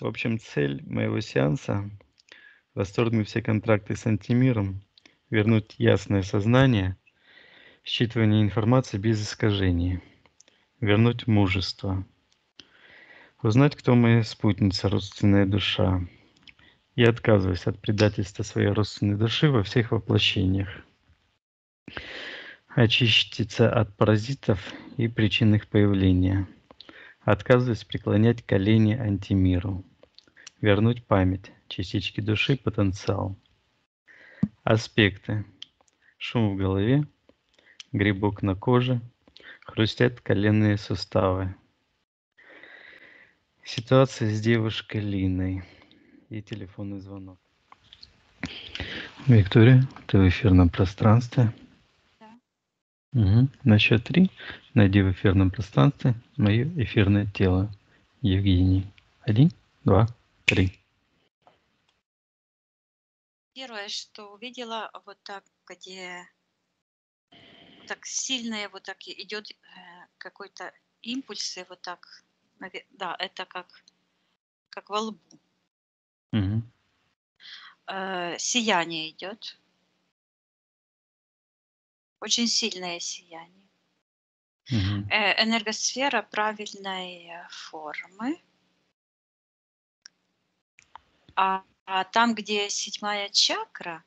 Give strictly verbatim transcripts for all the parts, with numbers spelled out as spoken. В общем, цель моего сеанса – расторгнуть все контракты с антимиром, вернуть ясное сознание, считывание информации без искажений, вернуть мужество, узнать, кто моя спутница, родственная душа. Я отказываюсь от предательства своей родственной души во всех воплощениях. Очиститься от паразитов и причин их появления. Отказываюсь преклонять колени антимиру. Вернуть память, частички души, потенциал. Аспекты. Шум в голове, грибок на коже, хрустят коленные суставы. Ситуация с девушкой Линой и телефонный звонок. Виктория, ты в эфирном пространстве. Да. Угу. На счет три найди в эфирном пространстве мое эфирное тело. Евгений. Один, два, три. Первое, что увидела, вот так, где так сильное, вот так идет какой-то импульс, и вот так, да, это как, как во лбу. Угу. Сияние идет. Очень сильное сияние. Угу. Энергосфера правильной формы. А, а там, где седьмая чакра,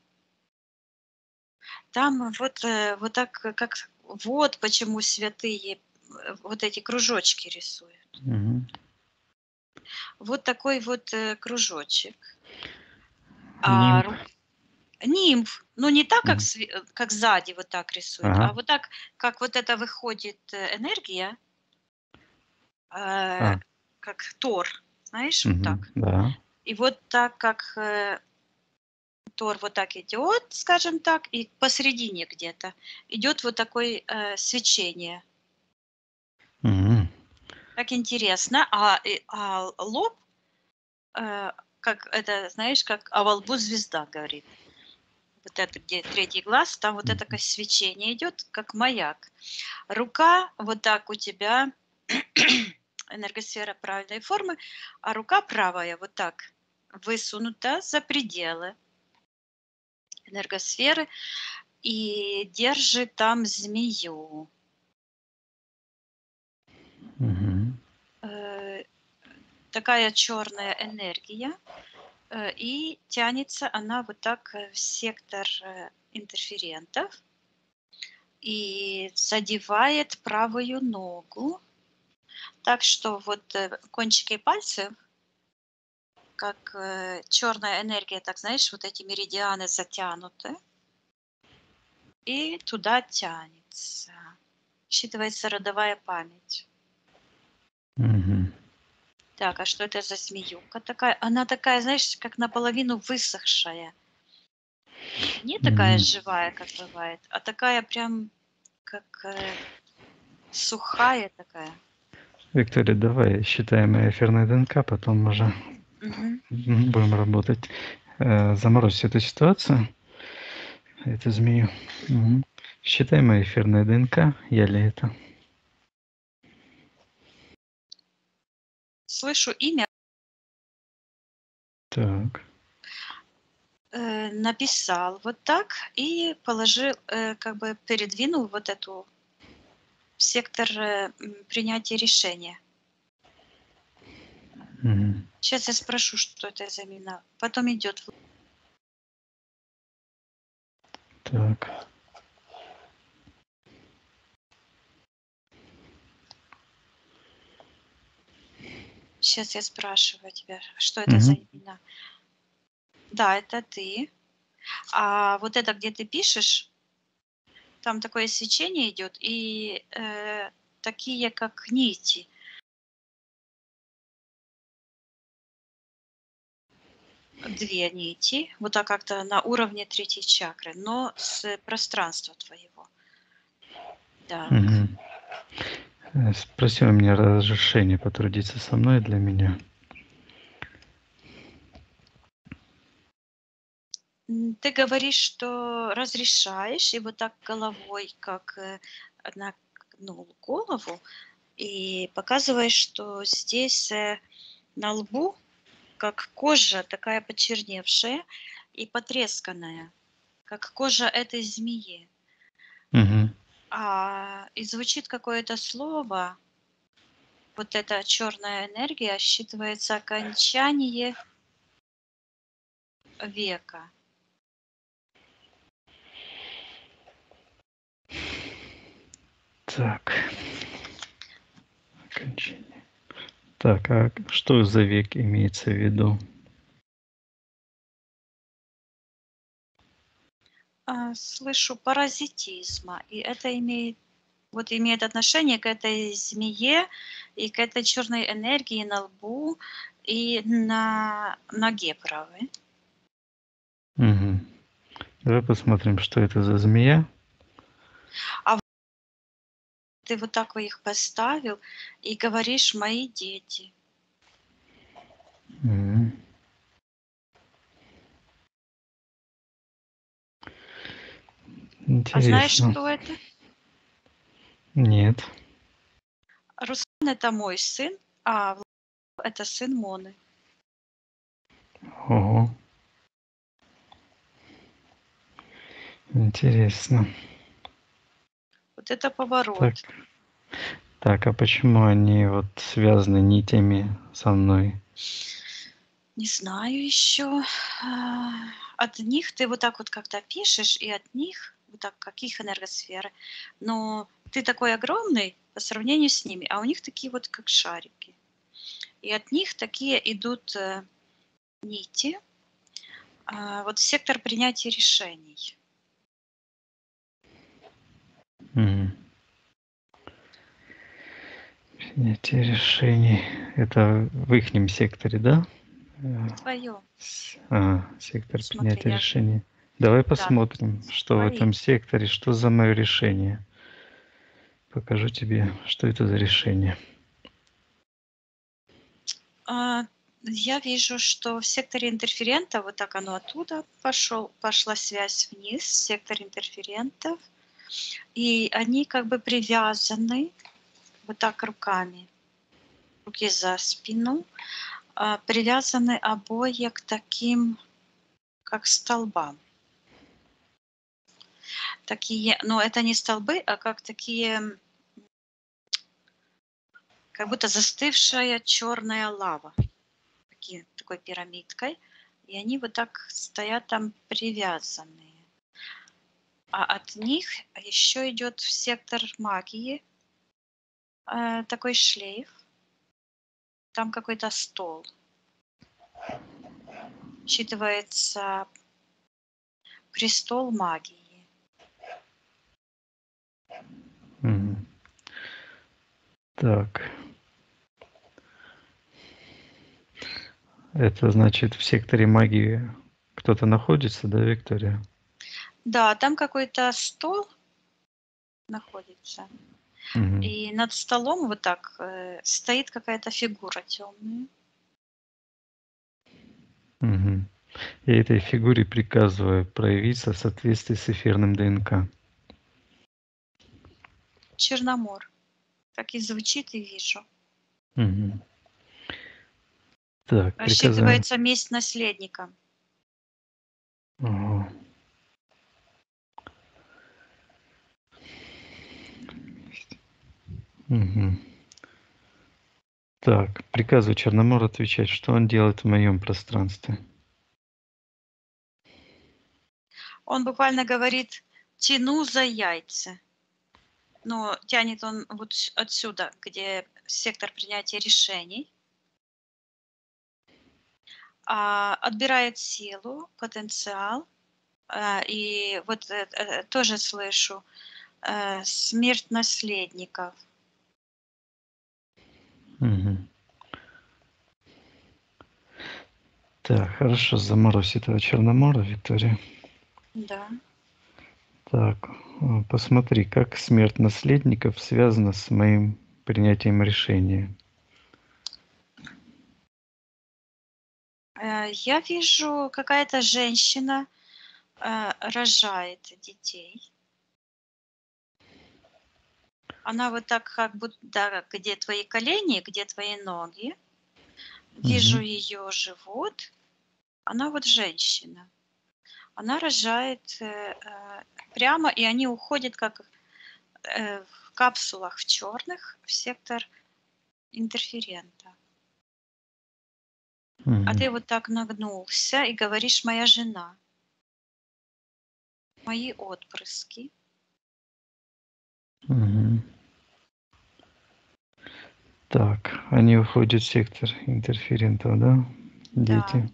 там вот, вот так, как вот почему святые вот эти кружочки рисуют. Угу. Вот такой вот э, кружочек. А, нимф. Нимф. Ну, не так, как, как сзади вот так рисуют, ага. а вот так, как вот это выходит энергия, э, а. как Тор, знаешь, угу, вот так. Да. И вот так, как э, Тор вот так идет, скажем так, и посередине где-то идет вот такое э, свечение. Угу. Так интересно, а, а лоб, э, как это, знаешь, как а во лбу звезда горит. Вот это, где третий глаз, там вот это как свечение идет, как маяк. Рука, вот так у тебя, энергосфера правильной формы, а рука правая вот так высунута за пределы энергосферы и держит там змею. Такая черная энергия, и тянется она вот так в сектор интерферентов и задевает правую ногу, так что вот кончики пальцев, как черная энергия, так знаешь, вот эти меридианы затянуты, и туда тянется, считывается родовая память. Mm-hmm. Так, а что это за змеюка такая? Она такая, знаешь, как наполовину высохшая. Не такая mm-hmm. живая, как бывает, а такая прям как э, сухая такая. Виктория, давай считаем эфирное ДНК, потом уже mm-hmm. будем работать. Заморозить эту ситуацию, эту змею. Mm-hmm. Считаем эфирное ДНК, я ли это? Слышу имя. Так. Э, написал вот так и положил, э, как бы передвинул вот эту в сектор э, принятия решения. Mm-hmm. Сейчас я спрошу, что это за имена. Потом идет. Так. Сейчас я спрашиваю тебя, что это mm-hmm. за имена. Да, это ты. А вот это, где ты пишешь, там такое свечение идет, и э, такие, как нити. Две нити, вот так как-то на уровне третьей чакры, но с пространства твоего. Да. Mm-hmm. Спроси у меня разрешение потрудиться со мной для меня. Ты говоришь, что разрешаешь, и вот так головой, как на ну, голову, и показываешь, что здесь на лбу как кожа, такая почерневшая и потресканная, как кожа этой змеи. Угу. А, и звучит какое-то слово, вот эта черная энергия считывается окончание века. Так, окончание. Так, а что за век имеется в виду? Слышу паразитизма, и это имеет, вот имеет отношение к этой змее и к этой черной энергии на лбу и на ноге правой. Угу. Давай посмотрим, что это за змея. А ты вот так их поставил и говоришь «мои дети». Угу. Интересно. А знаешь, что это? Нет. Руслан – это мой сын, а Влад – это сын Моны. Ого. Интересно. Вот это поворот. Так, так, а почему они вот связаны нитями со мной? Не знаю еще. От них ты вот так вот как-то пишешь, и от них... Вот так, каких энергосферы, но ты такой огромный по сравнению с ними, а у них такие вот как шарики, и от них такие идут э, нити, э, вот сектор принятия решений. Mm. Принятие решений, это в ихнем секторе, да? В твоем. А, сектор Смотри, принятия я... решений. Давай посмотрим, да, что смотри. В этом секторе, что за мое решение. Покажу тебе, что это за решение. А, я вижу, что в секторе интерферентов, вот так оно оттуда пошел, пошла связь вниз, сектор интерферентов. И они как бы привязаны вот так руками, руки за спину, а, привязаны обои к таким, как столбам. Такие, но это не столбы, а как такие, как будто застывшая черная лава, такие, такой пирамидкой, и они вот так стоят там привязанные. А от них еще идет в сектор магии э, такой шлейф, там какой-то стол, считывается престол магии. Mm. Так, это значит в секторе магии кто-то находится, да, Виктория? Да, там какой-то стол находится, mm-hmm. и над столом вот так э, стоит какая-то фигура темная. Mm-hmm. Я этой фигуре приказываю проявиться в соответствии с эфирным ДНК. Черномор. Как и звучит, и вижу. Угу. Так, рассчитывается приказаем. Месть наследника. Ого. Угу. Так, приказываю Черномору отвечать, что он делает в моем пространстве. Он буквально говорит «тяну за яйца». Но тянет он вот отсюда, где сектор принятия решений, отбирает силу, потенциал. И вот тоже слышу смерть наследников. Угу. Так, хорошо, заморозь этого Черномора, Виктория. Да. Так, посмотри, как смерть наследников связана с моим принятием решения. Я вижу, какая-то женщина рожает детей. Она вот так, как будто, да, где твои колени, где твои ноги. Вижу угу. ее живот. Она вот женщина. Она рожает э, прямо, и они уходят как э, в капсулах в черных в сектор интерферента. Угу. А ты вот так нагнулся и говоришь: моя жена, мои отпрыски. Угу. Так, они уходят в сектор интерферентов, да? Дети. Да.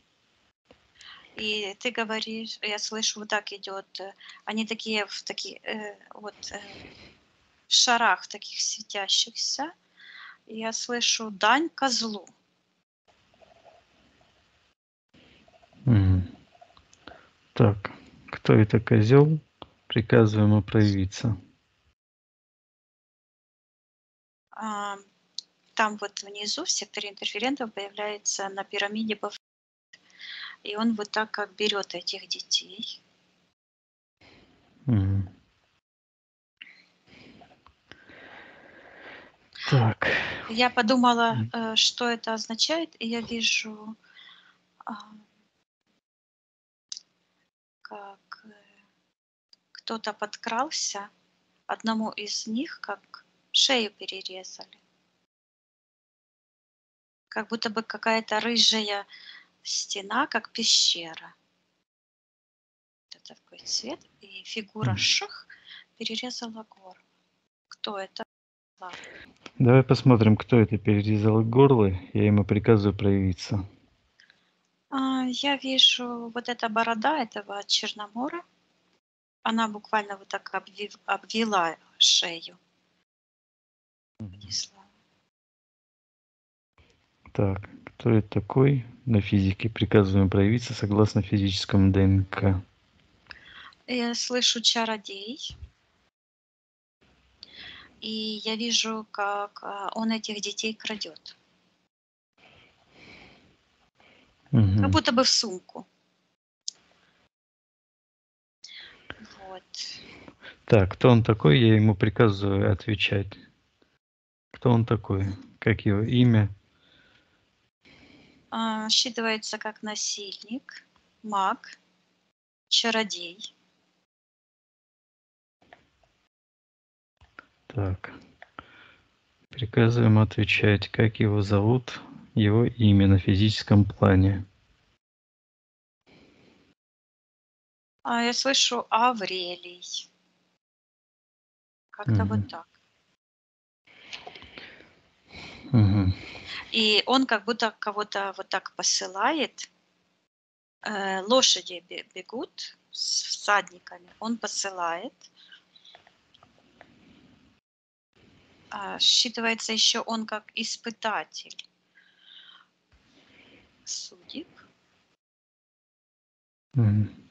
И ты говоришь, я слышу, вот так идет, они такие в такие э, вот э, в шарах в таких светящихся. И я слышу: дань козлу. Mm. Так, кто это козел? Приказываю ему проявиться. А, там вот внизу в секторе интерферентов появляется на пирамиде Баффет. И он вот так как берет этих детей. Mm. Так. Я подумала, mm. что это означает, и я вижу, как кто-то подкрался, одному из них как шею перерезали. Как будто бы какая-то рыжая стена, как пещера. Это такой цвет. И фигура mm. ших перерезала горло. Кто это? Ладно. Давай посмотрим, кто это перерезал горло. Я ему приказываю проявиться. А, я вижу вот эта борода этого Черномора. Она буквально вот так обвив, обвела шею. Mm. Так, кто это такой? На физике приказываем проявиться согласно физическому ДНК. Я слышу чародей. И я вижу, как он этих детей крадет. Угу. Как будто бы в сумку. Вот. Так, кто он такой? Я ему приказываю отвечать. Кто он такой? Как его имя? Считывается как насильник, маг, чародей. Так, приказываем отвечать, как его зовут, его имя на физическом плане. А я слышу Аврелий. Как-то угу. вот так. Угу. И он как будто кого-то вот так посылает. Лошади бегут с всадниками. Он посылает. Считывается еще он как испытатель судеб. Mm-hmm.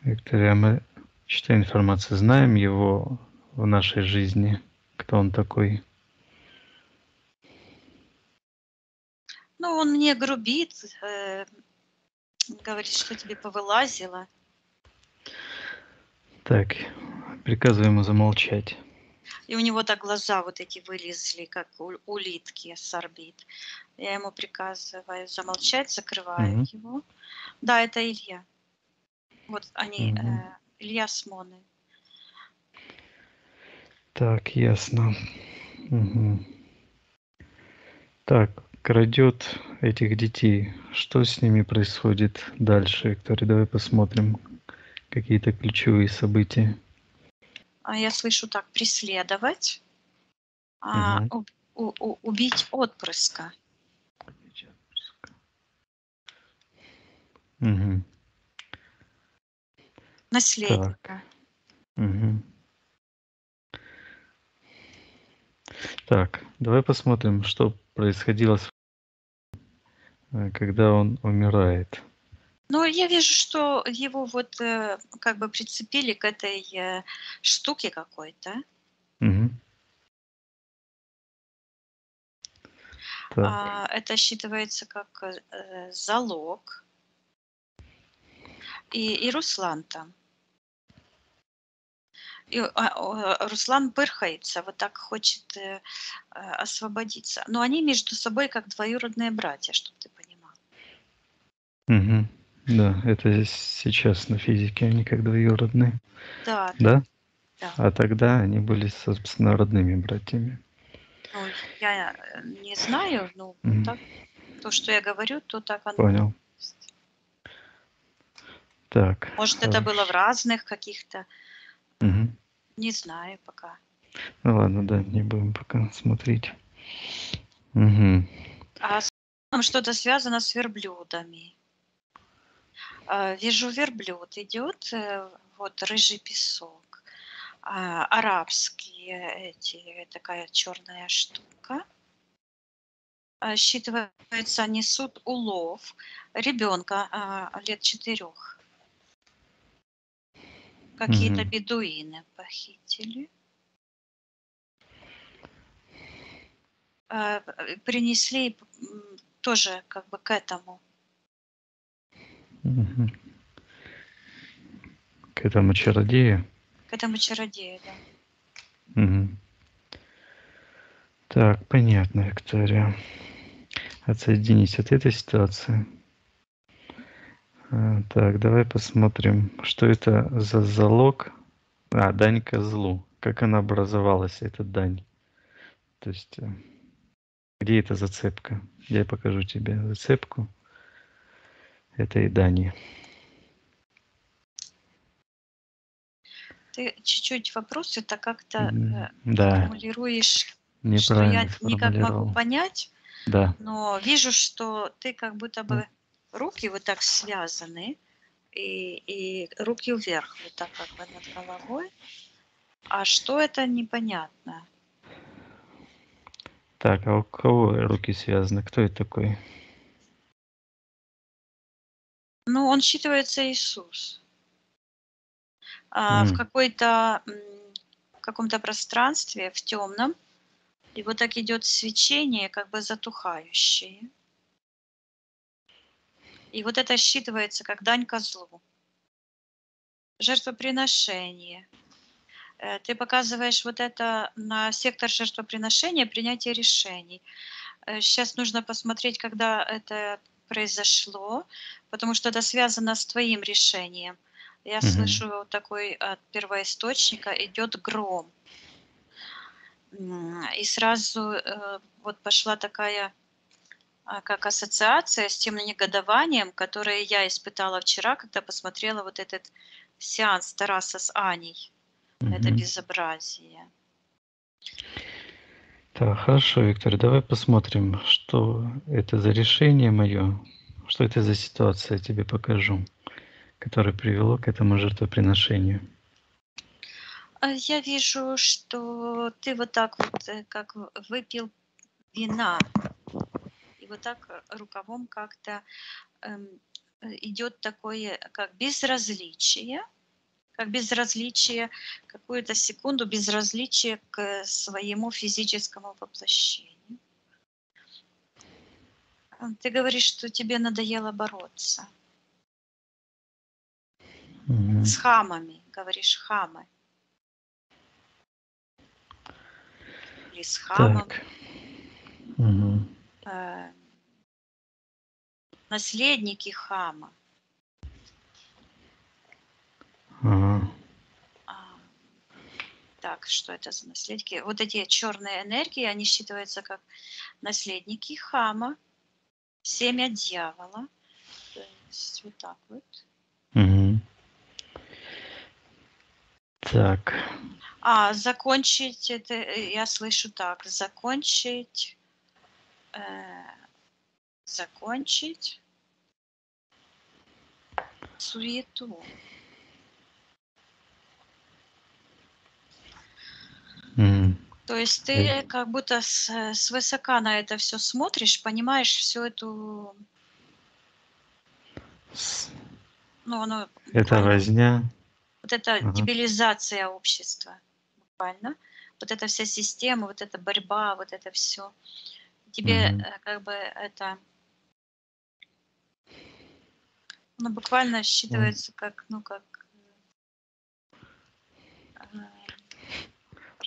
Виктория, мы читаем информацию, знаем его в нашей жизни. Кто он такой? Ну, он мне грубит, э, говорит, что тебе повылазило. Так, приказываю ему замолчать. И у него так глаза вот эти вылезли, как у, улитки с орбит. Я ему приказываю замолчать, закрываю угу. его. Да, это Илья. Вот они, угу. э, Илья с Моной. Так, ясно. Угу. Так. Крадет этих детей. Что с ними происходит дальше, Виктория? Давай посмотрим какие-то ключевые события. А я слышу так: преследовать, угу. а, у, у, у, убить отпрыска. Угу. Наследника. Так. Угу. Так, давай посмотрим, что происходило с... когда он умирает. Ну, я вижу, что его вот э, как бы прицепили к этой э, штуке какой-то. Угу. А, это считывается как э, залог. И, и Руслан там. И Руслан пырхается, вот так хочет освободиться. Но они между собой как двоюродные братья, чтобы ты понимал. Угу. Да, это сейчас на физике они как двоюродные. Да. Да? Да. А тогда они были, собственно, родными братьями. Ну, я не знаю, но mm. так, то, что я говорю, то так оно. Понял. Есть. Так. Может, хорошо. Это было в разных каких-то... Угу. Не знаю пока. Ну ладно, да, не будем пока смотреть. Угу. А что-то связано с верблюдами. Вижу, верблюд идет, вот рыжий песок, арабские эти, такая черная штука. Считывается, несут улов ребенка лет четырех. Какие-то угу. бедуины похитили. Принесли тоже как бы к этому. Угу. К этому чародею? К этому чародею, да. Угу. Так, понятно, Виктория. Отсоединись от этой ситуации. А, так, давай посмотрим, что это за залог. А, дань козлу. Как она образовалась, эта дань? То есть, где эта зацепка? Я покажу тебе зацепку. Это и дани. Ты чуть-чуть вопросы так как-то да. формулируешь, что я никак могу понять, да. но вижу, что ты как будто бы да. руки вот так связаны, и, и руки вверх вот так как бы над головой. А что это, непонятно. Так, а у кого руки связаны? Кто это такой? Ну, он считывается Иисус. А, mm. В какой-то, в каком-то пространстве, в темном, и вот так идет свечение, как бы затухающее. И вот это считывается как дань козлу. Жертвоприношение. Ты показываешь вот это на сектор жертвоприношения, принятия решений. Сейчас нужно посмотреть, когда это произошло, потому что это связано с твоим решением. Я Mm-hmm. слышу вот такой от первоисточника идет гром. И сразу э, вот пошла такая как ассоциация с тем негодованием, которое я испытала вчера, когда посмотрела вот этот сеанс Тараса с Аней. Mm-hmm. Это безобразие. Так, хорошо, Виктор, давай посмотрим, что это за решение мое, что это за ситуация, я тебе покажу, которая привела к этому жертвоприношению. Я вижу, что ты вот так вот, как выпил вина, и вот так рукавом как-то идет такое, как безразличие, как безразличие, какую-то секунду безразличие к своему физическому воплощению. Ты говоришь, что тебе надоело бороться. Угу. С хамами, говоришь, хамы. Или с хамом. Угу. Э, наследники хама. Ага. Так, что это за наследники? Вот эти черные энергии, они считываются как наследники хама, семя дьявола. То есть вот так вот. Угу. Так. А, закончить, это я слышу так, закончить, э, закончить суету. Mm. То есть ты mm. как будто с, с высока на это все смотришь, понимаешь всю эту... Ну, оно... Это возня. Вот эта ага. дебилизация общества, буквально. Вот эта вся система, вот эта борьба, вот это все. Тебе mm-hmm. как бы это... Ну, буквально считывается mm. как, ну, как...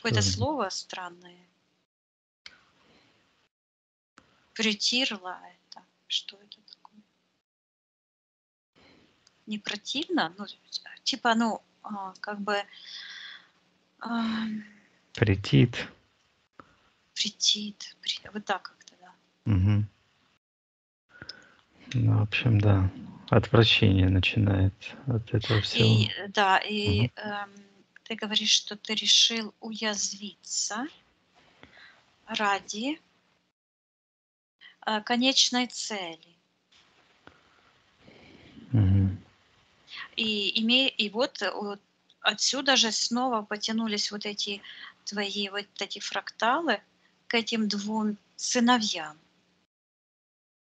Какое-то слово странное. Притирла это. Что это такое? Не противно? Ну, типа, ну, как бы... А... Притит. Притит. При... Вот так как-то, да. Угу. Ну, в общем, да. Отвращение начинает от этого всего. И, да, и угу. эм, ты говоришь, что ты решил уязвиться ради э, конечной цели. Угу. И, име, и вот, вот отсюда же снова потянулись вот эти твои вот эти фракталы к этим двум сыновьям.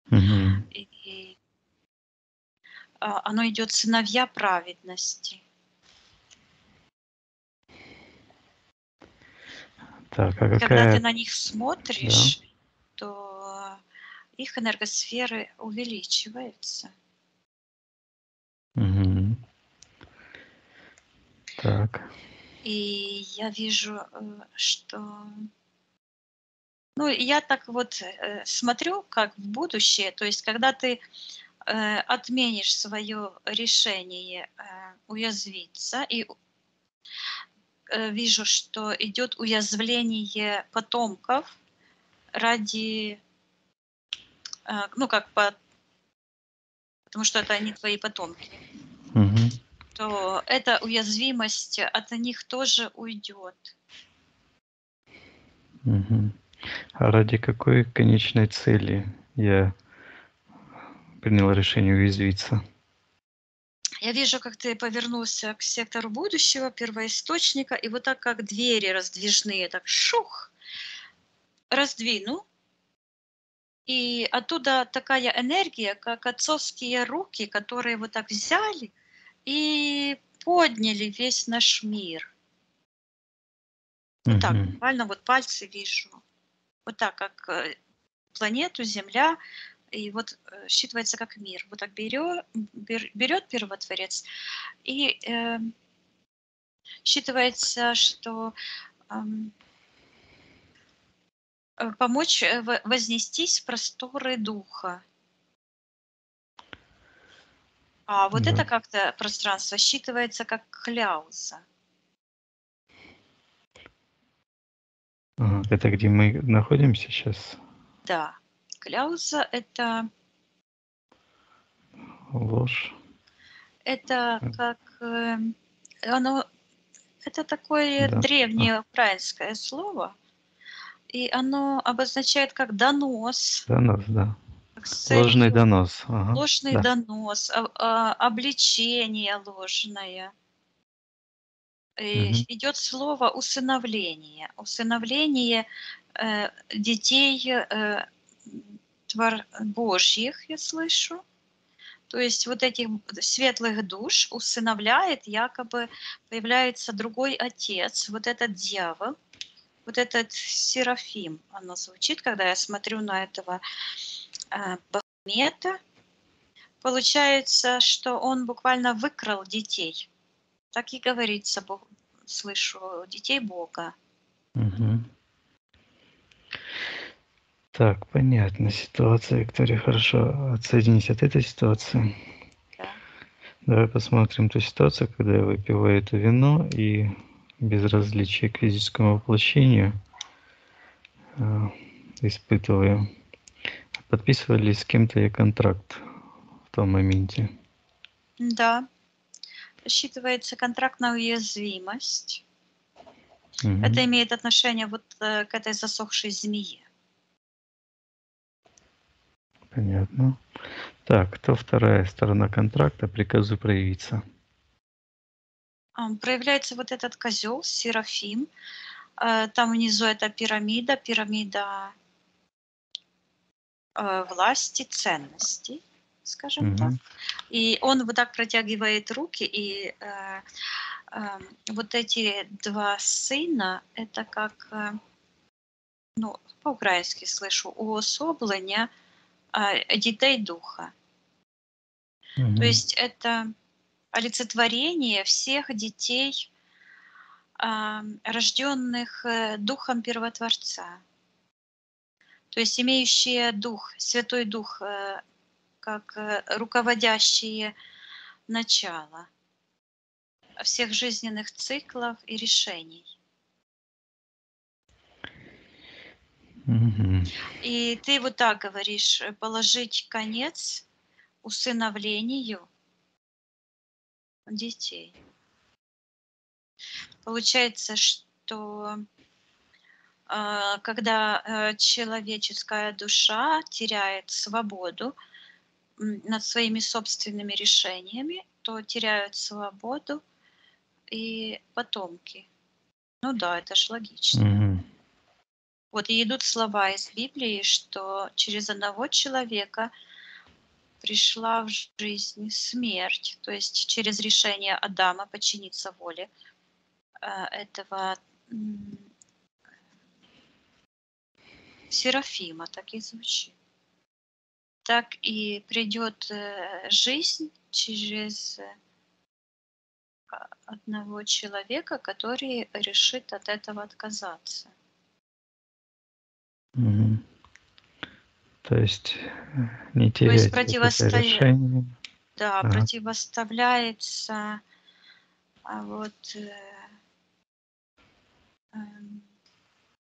Угу. И оно идет сыновья праведности. Так, а какая... Когда ты на них смотришь, да, то их энергосферы увеличиваются. Угу. Так. И я вижу, что... Ну, я так вот э, смотрю, как в будущее, то есть, когда ты э, отменишь свое решение э, уязвиться, и э, вижу, что идет уязвление потомков ради, э, ну, как по, потому что это они твои потомки, угу, то эта уязвимость от них тоже уйдет. Угу. А ради какой конечной цели я приняла решение уязвиться? Я вижу, как ты повернулся к сектору будущего, первоисточника, и вот так, как двери раздвижные, так шух, раздвинул. И оттуда такая энергия, как отцовские руки, которые вот так взяли и подняли весь наш мир. Вот угу. так, буквально вот пальцы вижу. Вот так, как планету, Земля, и вот считывается как мир. Вот так берет, берет первотворец, и э, считывается, что э, помочь вознестись в просторы духа. А вот да. это как-то пространство считывается как кляуза. Это где мы находимся сейчас? Да. Кляуза — это... Ложь. Это как... Оно, это такое да. древнее а. украинское слово, и оно обозначает как донос. Донос, да. Целью, ложный донос. Ага. Ложный да. донос, обличение ложное. Mm-hmm. Идет слово усыновление, усыновление э, детей э, твор... Божьих, я слышу. То есть вот этих светлых душ усыновляет, якобы появляется другой отец, вот этот дьявол, вот этот Серафим. Оно звучит, когда я смотрю на этого э, Бахмета. Получается, что он буквально выкрал детей. Так и говорится, слышу, детей Бога. Угу. Так, понятно, ситуация, Виктория, хорошо. Отсоединись от этой ситуации. Да. Давай посмотрим ту ситуацию, когда я выпиваю это вино и безразличие к физическому воплощению э, испытываю. Подписывали ли с кем-то я контракт в том моменте? Да. Считывается контракт на уязвимость. Угу. Это имеет отношение вот к этой засохшей змее. Понятно. Так, то вторая сторона контракта, приказу проявиться. Проявляется вот этот козел, Серафим. Там внизу это пирамида, пирамида власти, ценностей, скажем угу. так. И он вот так протягивает руки, и э, э, вот эти два сына, это как, э, ну, по-украински слышу, уособлення э, дітей духа. Угу. То есть это олицетворение всех детей рожденных Духом Первотворца, то есть имеющие Дух, Святой Дух, как руководящие начало всех жизненных циклов и решений. Mm-hmm. И ты вот так говоришь, положить конец усыновлению детей. Получается, что когда человеческая душа теряет свободу над своими собственными решениями, то теряют свободу и потомки. Ну да, это ж логично. Mm-hmm. Вот и идут слова из Библии, что через одного человека пришла в жизнь смерть, то есть через решение Адама подчиниться воле этого Серафима, так и звучит. Так и придет жизнь через одного человека, который решит от этого отказаться. Mm-hmm. То есть не терять противосто... решение. Да, а. противоставляется вот,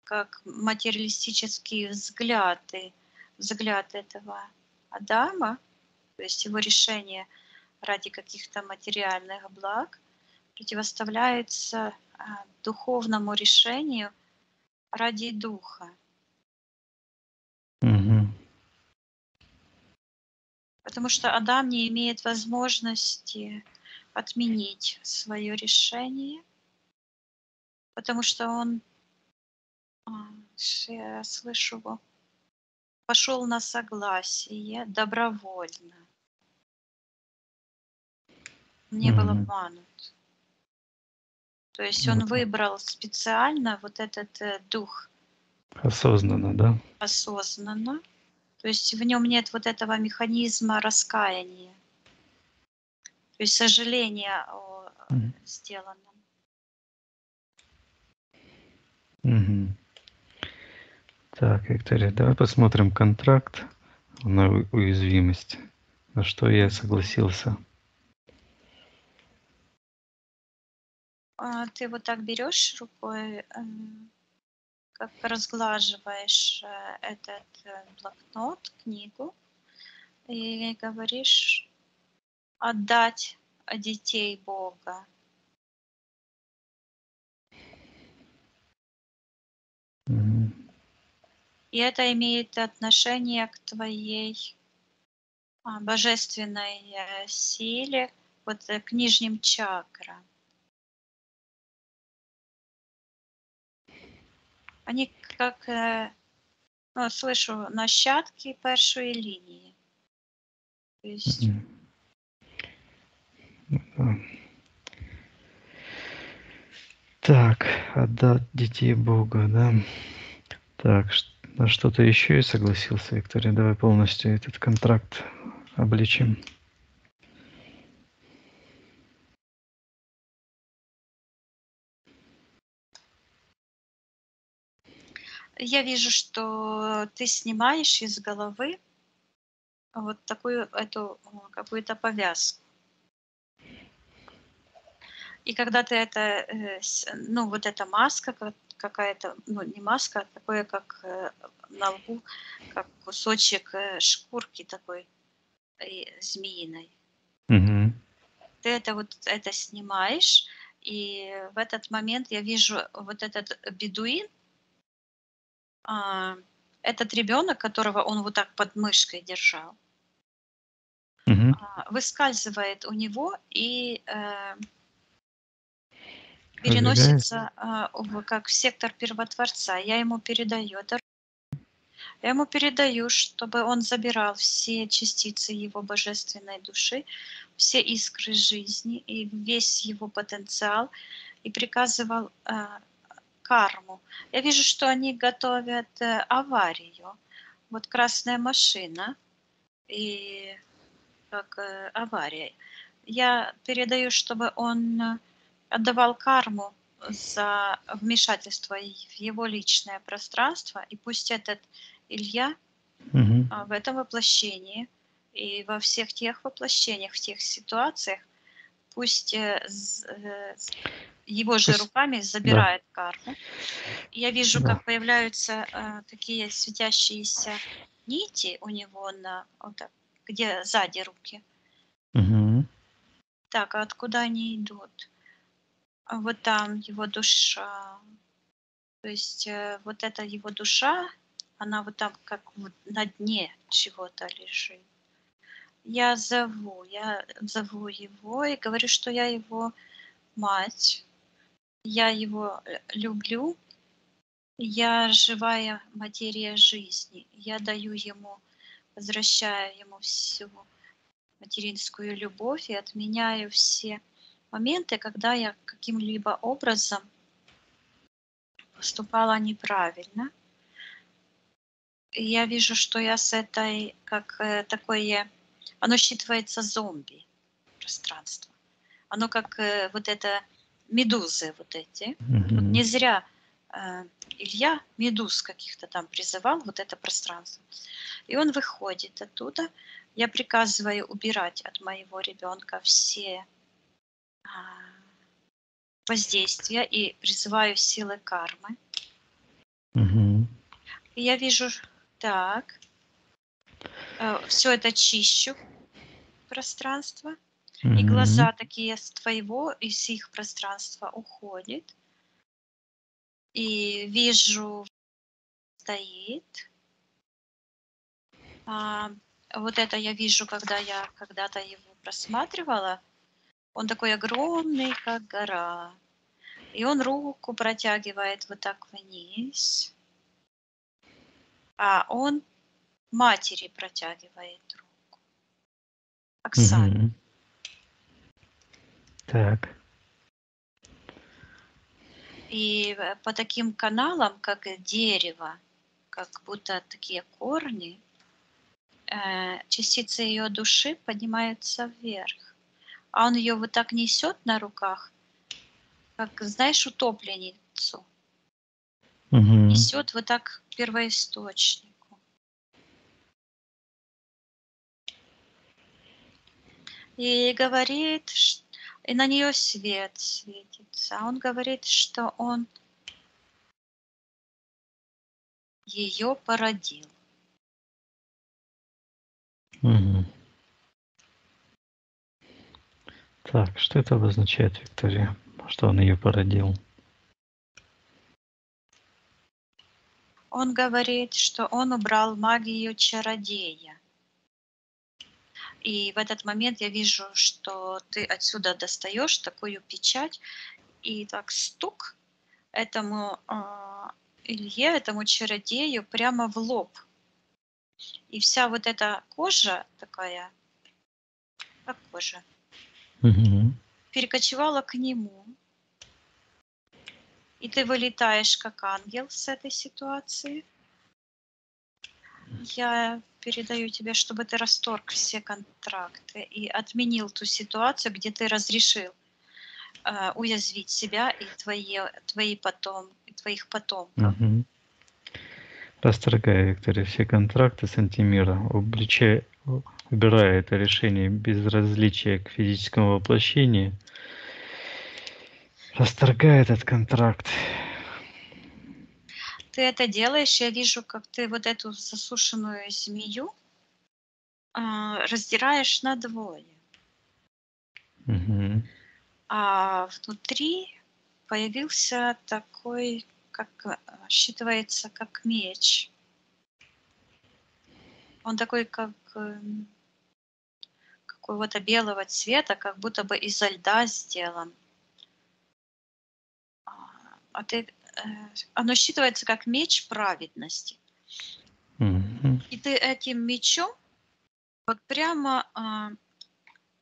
как материалистический взгляд, и взгляд этого Адама, то есть его решение ради каких-то материальных благ, противоставляется духовному решению ради духа. Угу. Потому что Адам не имеет возможности отменить свое решение, потому что он, я слышу, пошел на согласие добровольно. Не был обманут. То есть он выбрал специально вот этот э, дух. Осознанно, да? Осознанно. То есть в нем нет вот этого механизма раскаяния. То есть сожаления о mm-hmm. сделанном. Mm-hmm. Так, Виктория, давай посмотрим контракт на уязвимость. На что я согласился? Ты вот так берешь рукой, как разглаживаешь этот блокнот, книгу, и говоришь «отдать детей Бога». Mm-hmm. И это имеет отношение к твоей божественной силе, вот к нижним чакрам. Они как, ну, слышу, нащадки першої линии. То есть... Так, отдать детей Бога, да. Так, на что-то еще и согласился, Виктория. Давай полностью этот контракт обличим. Я вижу, что ты снимаешь из головы вот такую эту какую-то повязку. И когда ты это, ну вот эта маска какая-то, ну не маска, а такое как на лбу, как кусочек шкурки такой змеиной. Угу. Ты это вот это снимаешь, и в этот момент я вижу вот этот бедуин. Этот ребенок, которого он вот так под мышкой держал, угу. выскальзывает у него и э, переносится э, как в сектор Первотворца. Я ему передаю это. Я ему передаю, чтобы он забирал все частицы его божественной души, все искры жизни и весь его потенциал и приказывал... Э, карму. Я вижу, что они готовят э, аварию. Вот красная машина и как э, авария. Я передаю, чтобы он отдавал карму за вмешательство в его личное пространство, и пусть этот Илья угу. в этом воплощении и во всех тех воплощениях, в тех ситуациях, пусть его же руками забирает да. карму. Я вижу, да. как появляются э, такие светящиеся нити у него, на, вот так, где сзади руки. Угу. Так, а откуда они идут? Вот там его душа. То есть э, вот эта его душа, она вот там как вот на дне чего-то лежит. Я зову, я зову его и говорю, что я его мать. Я его люблю, я живая материя жизни, я даю ему, возвращаю ему всю материнскую любовь и отменяю все моменты, когда я каким-либо образом поступала неправильно. И я вижу, что я с этой, как э, такое, оно считывается зомби пространство, оно как э, вот это... медузы вот эти. Mm-hmm. Вот не зря э, Илья медуз каких-то там призывал, вот это пространство. И он выходит оттуда. Я приказываю убирать от моего ребенка все э, воздействия и призываю силы кармы. Mm-hmm. И я вижу, так, э, все это чищу пространство. И глаза такие с твоего, из их пространства уходит. И вижу, стоит. А, вот это я вижу, когда я когда-то его просматривала. Он такой огромный, как гора. И он руку протягивает вот так вниз. А он матери протягивает руку. Оксана. Так. И по таким каналам, как дерево, как будто такие корни, э, частицы ее души поднимаются вверх. А он ее вот так несет на руках, как, знаешь, утопленницу. Угу. Несет вот так к первоисточнику. И говорит, что... И на нее свет светится. Он говорит, что он ее породил. Угу. Так, что это обозначает, Виктория? Что он ее породил? Он говорит, что он убрал магию чародея. И в этот момент я вижу, что ты отсюда достаешь такую печать, и так стук этому э, Илье, этому чародею прямо в лоб. И вся вот эта кожа такая, как кожа, угу. перекочевала к нему. И ты вылетаешь как ангел с этой ситуации. Я передаю тебе, чтобы ты расторг все контракты и отменил ту ситуацию, где ты разрешил э, уязвить себя и твои, твои потом, и твоих потомков. Угу. Расторгая, Виктория, все контракты с антимира, обличая, убирая это решение безразличия к физическому воплощению, расторгая этот контракт. Ты это делаешь, я вижу, как ты вот эту засушенную змею э, раздираешь надвое. Угу. А внутри появился такой, как считывается, как меч. Он такой, как э, какого-то белого цвета, как будто бы изо льда сделан. А ты... Оно считывается как меч праведности. Mm-hmm. И ты этим мечом, вот прямо э,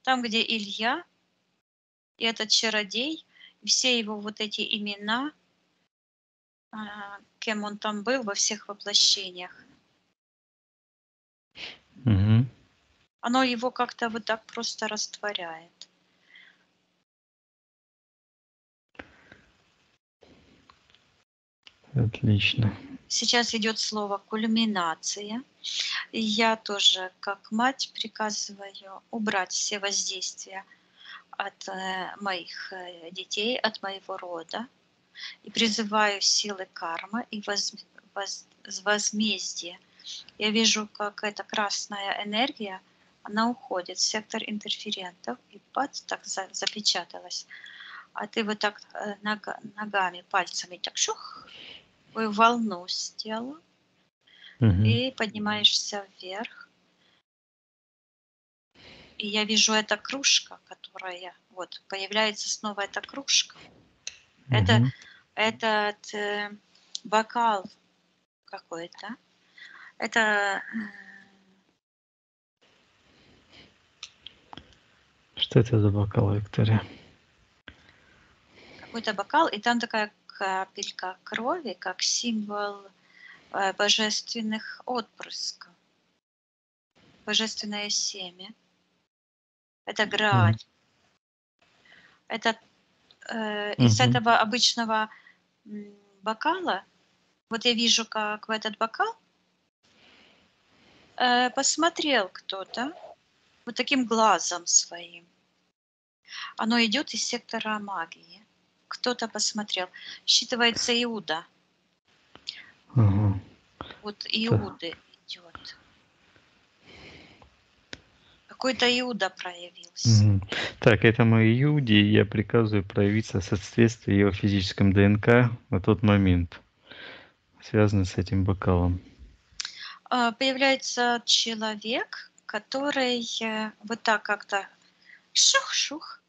там, где Илья и этот чародей, и все его вот эти имена, э, кем он там был во всех воплощениях. Mm-hmm. Оно его как-то вот так просто растворяет. Отлично. Сейчас идет слово «кульминация». И я тоже, как мать, приказываю убрать все воздействия от моих детей, от моего рода. И призываю силы кармы и возмездия. Я вижу, как эта красная энергия, она уходит в сектор интерферентов и бац, так запечаталась. А ты вот так ногами, пальцами так шух, такую волну сделала, угу. И поднимаешься вверх. И я вижу, эта кружка, которая вот появляется снова, эта кружка. Угу. Это этот э, бокал какой-то. Это что это за бокал, Виктория? Какой-то бокал, и там такая капелька крови, как символ э, божественных отпрысков. Божественное семя. Это Грааль. Mm. Это э, mm-hmm. из этого обычного м, бокала. Вот я вижу, как в этот бокал э, посмотрел кто-то вот таким глазом своим. Оно идет из сектора магии. Кто-то посмотрел. Считывается Иуда. Угу. Вот Иуды так. идет. Какой-то Иуда проявился. Угу. Так, этому Иуде я приказываю проявиться соответствие его физическом ДНК на тот момент, связанный с этим бокалом. Появляется человек, который вот так как-то шух-шух,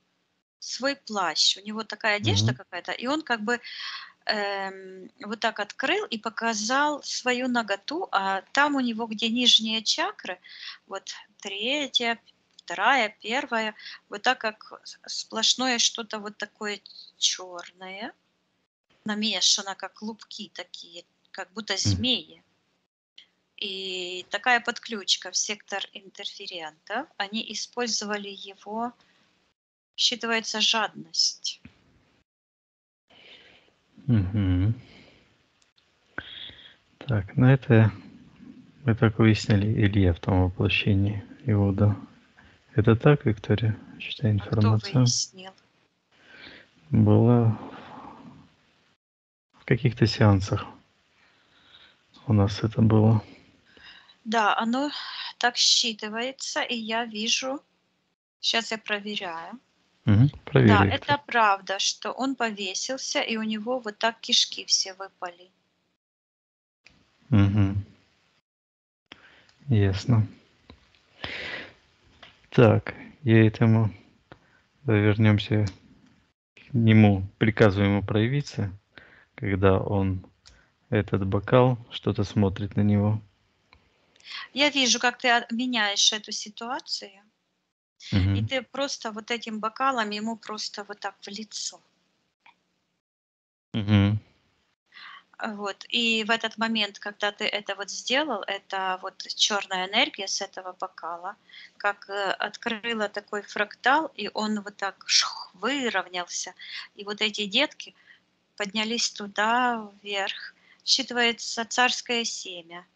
свой плащ, у него такая одежда mm-hmm. какая-то, и он как бы эм, вот так открыл и показал свою наготу, а там у него, где нижние чакры, вот третья, вторая, первая, вот так как сплошное что-то вот такое черное, намешано, как клубки такие, как будто змеи. И такая подключка в сектор интерферентов, они использовали его. Считывается жадность. Угу. Так, ну это мы так выяснили Илья в том воплощении Иуда. Это так, Виктория? Считай, информация. Кто выяснил? Была в каких-то сеансах у нас это было. Да, оно так считывается, и я вижу. Сейчас я проверяю. Угу, проверяю. Да, это правда, что он повесился, и у него вот так кишки все выпали. Угу. Ясно. Так, я этому вернемся к нему, приказываю ему проявиться, когда он этот бокал, что-то смотрит на него. Я вижу, как ты меняешь эту ситуацию. Угу. И ты просто вот этим бокалом ему просто вот так в лицо. Угу. Вот. И в этот момент, когда ты это вот сделал, это вот черная энергия с этого бокала, как открыла такой фрактал, и он вот так шух, выровнялся. И вот эти детки поднялись туда, вверх. Считывается царское семя.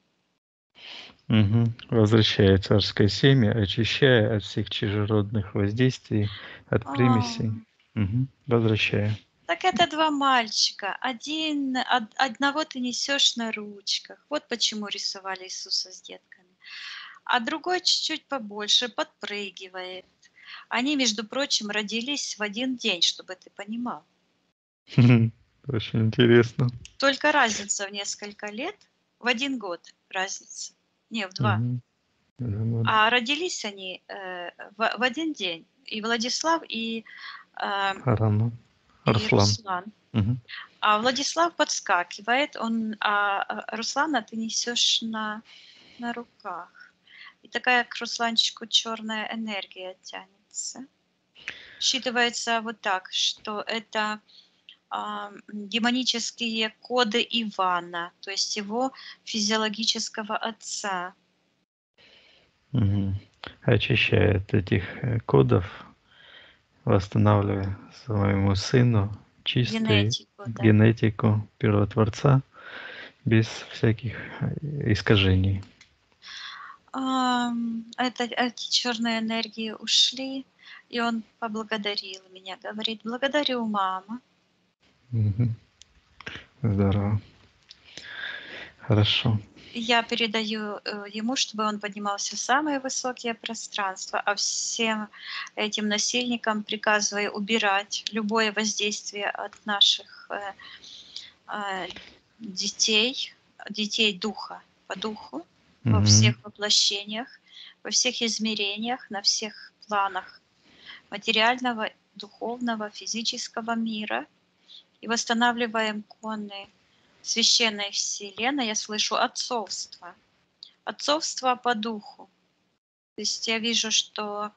Угу. Возвращая царское семя, очищая от всех чужеродных воздействий, от примесей. А-а-а. Угу. Возвращая. Так это два мальчика. Один, од, одного ты несешь на ручках. Вот почему рисовали Иисуса с детками. А другой чуть-чуть побольше подпрыгивает. Они, между прочим, родились в один день, чтобы ты понимал. Очень интересно. Только разница в несколько лет, в один год разница. Не, в два. Угу. А родились они э, в, в один день. И Владислав, и, э, и Руслан. Угу. А Владислав подскакивает, он, а Руслана ты несешь на, на руках. И такая к Русланчику черная энергия тянется. Считывается вот так, что это демонические коды Ивана, то есть его физиологического отца. Угу. Очищая от этих кодов, восстанавливая своему сыну чистую генетику, да. генетику первотворца, без всяких искажений. Это, эти черные энергии ушли, и он поблагодарил меня, говорит, благодарю, мама. Угу. Здорово. Хорошо. Я передаю ему, чтобы он поднимался в самые высокие пространства, а всем этим насильникам приказываю убирать любое воздействие от наших детей, детей духа по духу, Mm-hmm. во всех воплощениях, во всех измерениях, на всех планах материального, духовного, физического мира. И восстанавливаем коны священной вселенной. Я слышу отцовство. Отцовство по духу. То есть я вижу, что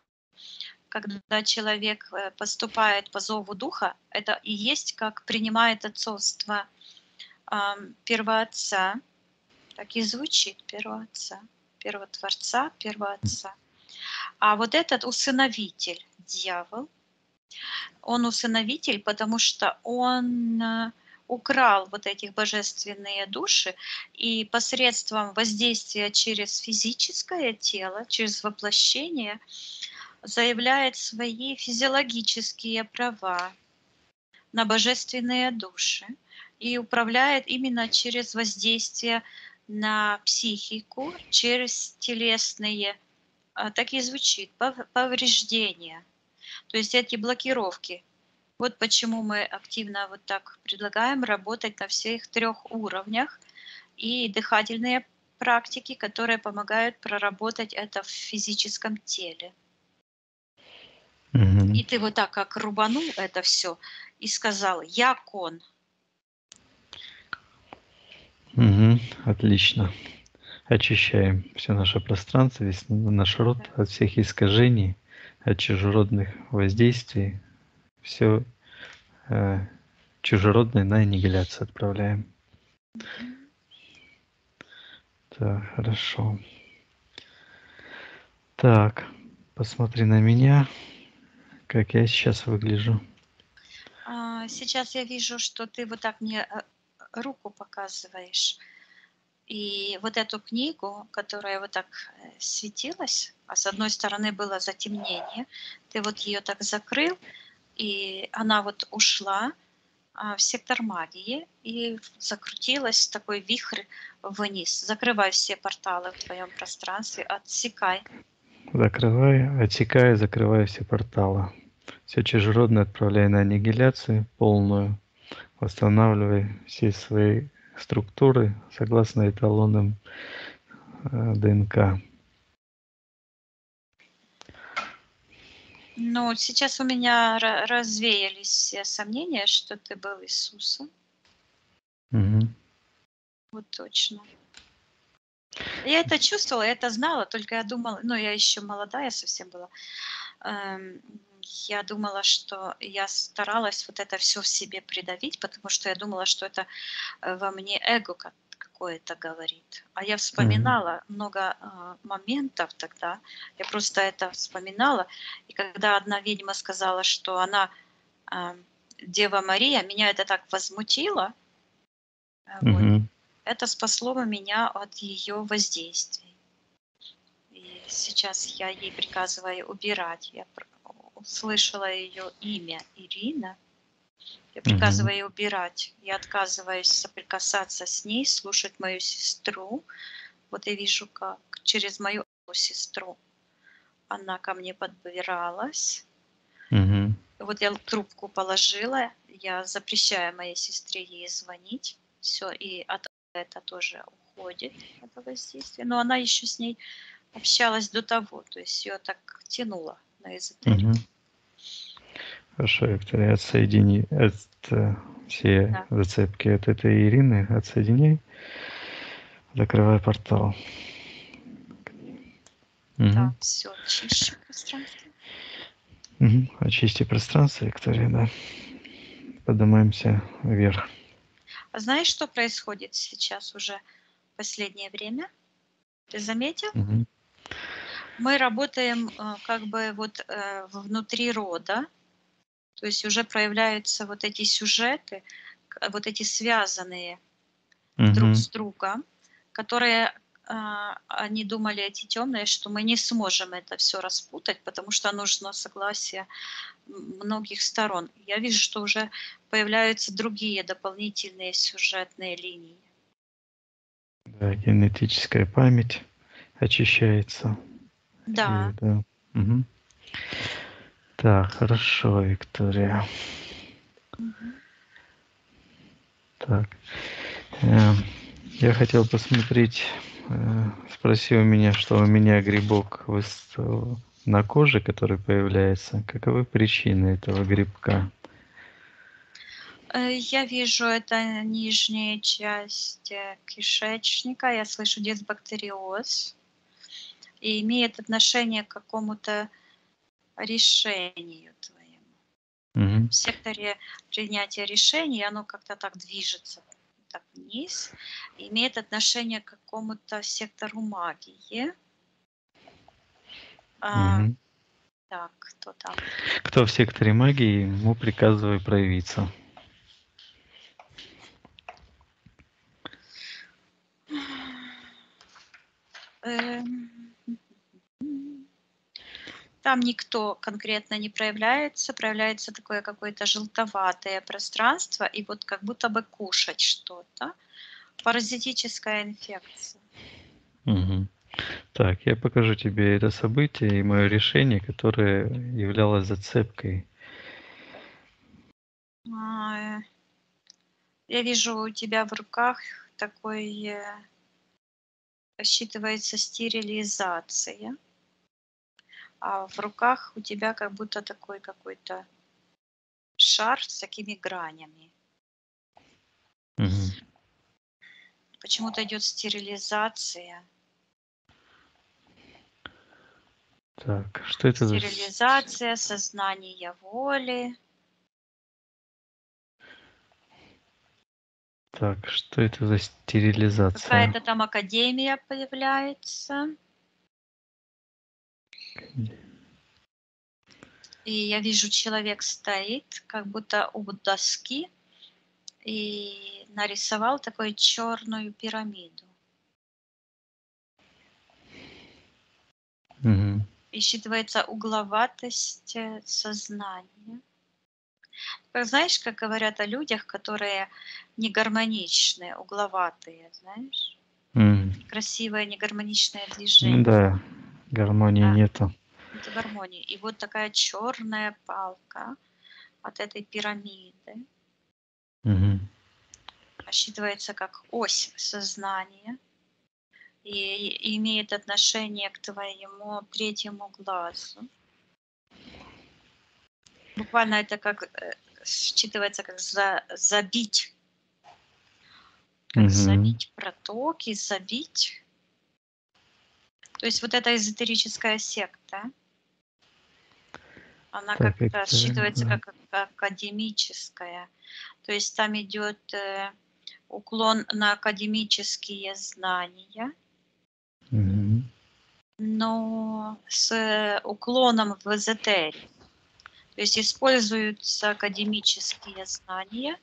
когда человек поступает по зову духа, это и есть, как принимает отцовство э, первоотца. Так и звучит первого отца, первого творца, первого отца. А вот этот усыновитель, дьявол, он усыновитель, потому что он украл вот эти божественные души и посредством воздействия через физическое тело, через воплощение, заявляет свои физиологические права на божественные души и управляет именно через воздействие на психику, через телесные, так и звучит, повреждения, то есть эти блокировки. Вот почему мы активно вот так предлагаем работать на всех трех уровнях и дыхательные практики, которые помогают проработать это в физическом теле. Mm-hmm. И ты вот так как рубанул это все и сказал «Я кон». Угу, отлично. Очищаем все наше пространство, весь наш род от всех искажений, от чужеродных воздействий. Все э, чужеродное на аннигиляцию отправляем. Так, хорошо. Так, посмотри на меня, как я сейчас выгляжу. Сейчас я вижу, что ты вот так мне... руку показываешь. И вот эту книгу, которая вот так светилась, а с одной стороны было затемнение, ты вот ее так закрыл, и она вот ушла в сектор магии и закрутилась в такой вихрь вниз. Закрывай все порталы в твоем пространстве, отсекай. Закрывай, отсекай, закрывай все порталы. Все чужеродное отправляй на аннигиляцию полную. Восстанавливай все свои структуры согласно эталонам ДНК. Ну, сейчас у меня развеялись все сомнения, что ты был Иисусом. Угу. Вот точно. Я это чувствовала, я это знала, только я думала, ну, я еще молодая совсем была. Я думала, что я старалась вот это все в себе придавить, потому что я думала, что это во мне эго какое-то говорит. А я вспоминала mm-hmm. много э, моментов тогда, я просто это вспоминала. И когда одна ведьма сказала, что она э, Дева Мария, меня это так возмутило. Mm-hmm. Вот. Это спасло меня от ее воздействий. И сейчас я ей приказываю убирать. Я услышала ее имя Ирина. Я приказываю ей убирать. Я отказываюсь соприкасаться с ней, слушать мою сестру. Вот я вижу, как через мою сестру она ко мне подбиралась. Угу. Вот я трубку положила. Я запрещаю моей сестре ей звонить. Все, и от это тоже уходит, это воздействие. Но она еще с ней общалась до того, то есть ее так тянуло на эзотерику. Угу. Хорошо, Виктория, отсоедини от, все да. зацепки от этой Ирины, отсоедини, закрывай портал. Угу. Да, все, очисти пространство. Угу. Очисти пространство, Виктория, да. Поднимаемся вверх. А знаешь, что происходит сейчас уже в последнее время? Ты заметил? Угу. Мы работаем как бы вот внутри рода, то есть уже проявляются вот эти сюжеты, вот эти связанные угу. друг с друга, которые э, они думали, эти темные, что мы не сможем это все распутать, потому что нужно согласие многих сторон. Я вижу, что уже появляются другие дополнительные сюжетные линии. Да, генетическая память очищается. Да. И, да. Угу. Так, хорошо, Виктория. Угу. Так, э, я хотел посмотреть, э, спроси у меня, что у меня грибок на коже, который появляется. Каковы причины этого грибка? Я вижу, это нижняя часть кишечника. Я слышу дисбактериоз. И имеет отношение к какому-то решению твоему. Угу. В секторе принятия решений оно как-то так движется так вниз. Имеет отношение к какому-то сектору магии. Угу. А, так, кто там? Кто в секторе магии, ему приказываю проявиться. Эм... Там никто конкретно не проявляется, проявляется такое какое-то желтоватое пространство, и вот как будто бы кушать что-то. Паразитическая инфекция. Угу. Так, я покажу тебе это событие и мое решение, которое являлось зацепкой. Я вижу у тебя в руках такой, считывается, стерилизация. А в руках у тебя как будто такой какой-то шар с такими гранями. Угу. Почему-то идет стерилизация. Так, что это за... Стерилизация, сознание воли. Так, что это за стерилизация? Какая-то там академия появляется. И я вижу, человек стоит, как будто у доски, и нарисовал такую черную пирамиду. Угу. И считывается угловатость сознания. Как, знаешь, как говорят о людях, которые негармоничные, угловатые, знаешь? Угу. Красивые, негармоничные движения. Да. Гармонии а, нету. Это гармонии. И вот такая черная палка от этой пирамиды. Угу. Рассчитывается как ось сознания и имеет отношение к твоему третьему глазу. Буквально это как считывается как за, забить. Как угу. забить протоки, забить. То есть вот эта эзотерическая секта, она как-то считывается да. как академическая. То есть там идет уклон на академические знания, угу. но с уклоном в эзотерику. То есть используются академические знания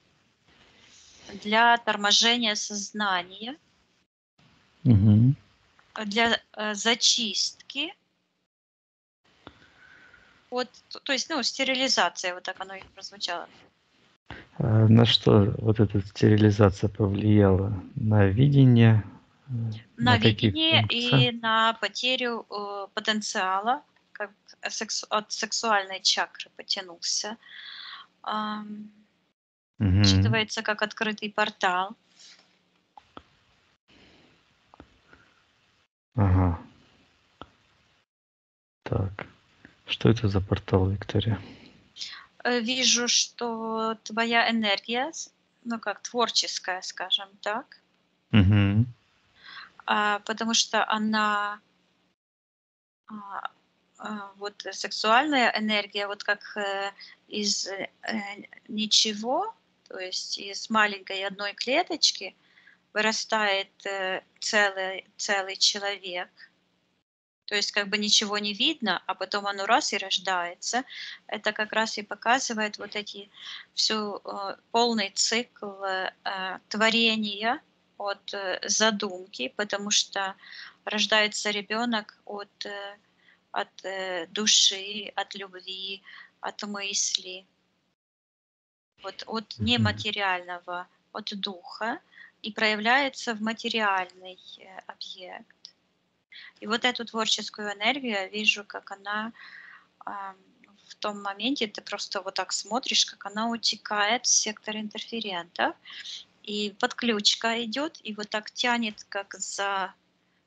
для торможения сознания. Угу. Для э, зачистки, вот, то, то есть, ну, стерилизация, вот так оно и прозвучало. А на что вот эта стерилизация повлияла? На видение? На, на видение и на потерю э, потенциала, как сексу, от сексуальной чакры потянулся. Эм, угу. Считывается как открытый портал. Ага. Так. Что это за портал, Виктория? Вижу, что твоя энергия, ну как творческая, скажем так. Угу. А, потому что она а, а, вот сексуальная энергия, вот как э, из э, ничего, то есть из маленькой одной клеточки вырастает э, целый, целый человек, то есть как бы ничего не видно, а потом оно раз и рождается. Это как раз и показывает вот эти всю э, полный цикл э, творения от задумки, потому что рождается ребенок от, от души, от любви, от мысли, вот, от нематериального, от духа, и проявляется в материальный объект. И вот эту творческую энергию я вижу, как она э, в том моменте, ты просто вот так смотришь, как она утекает в сектор интерферентов, и подключка идет, и вот так тянет, как за,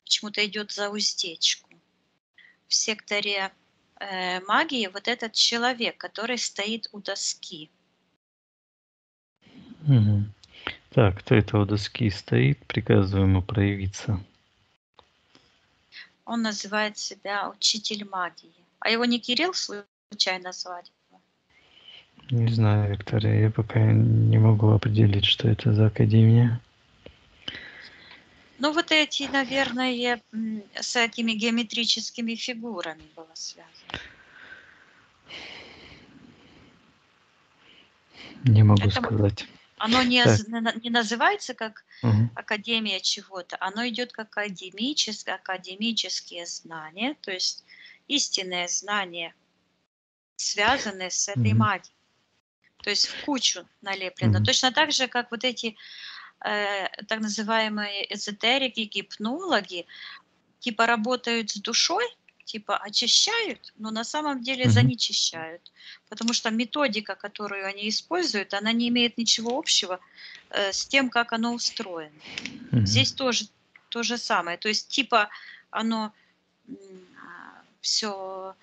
почему-то идет за уздечку. В секторе э, магии вот этот человек, который стоит у доски. Mm-hmm. Так, кто это у доски стоит, приказываю ему проявиться. Он называет себя учитель магии. А его не Кирилл случайно звали? Не знаю, Виктория, я пока не могу определить, что это за академия. Ну вот эти, наверное, с этими геометрическими фигурами было связано. Не могу это сказать. Оно не, не называется как угу. академия чего-то, оно идет как академическое, академические знания, то есть истинные знания, связанные с этой угу. магией, то есть в кучу налеплено. Угу. Точно так же, как вот эти э, так называемые эзотерики, гипнологи, типа работают с душой, типа очищают, но на самом деле занечищают, потому что методика, которую они используют, она не имеет ничего общего э, с тем, как оно устроено. Mm-hmm. Здесь тоже то же самое, то есть типа оно э, все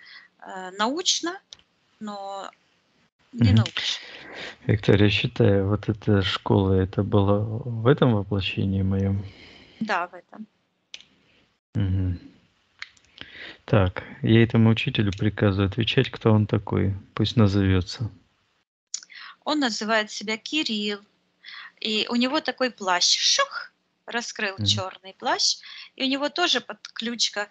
э, научно, но не mm-hmm. научно. Виктория, считаю, вот эта школа, это было в этом воплощении моем? Да, в этом. Mm-hmm. Так, я этому учителю приказываю отвечать, кто он такой, пусть назовется. Он называет себя Кирилл, и у него такой плащ, шух, раскрыл mm. черный плащ, и у него тоже подключка,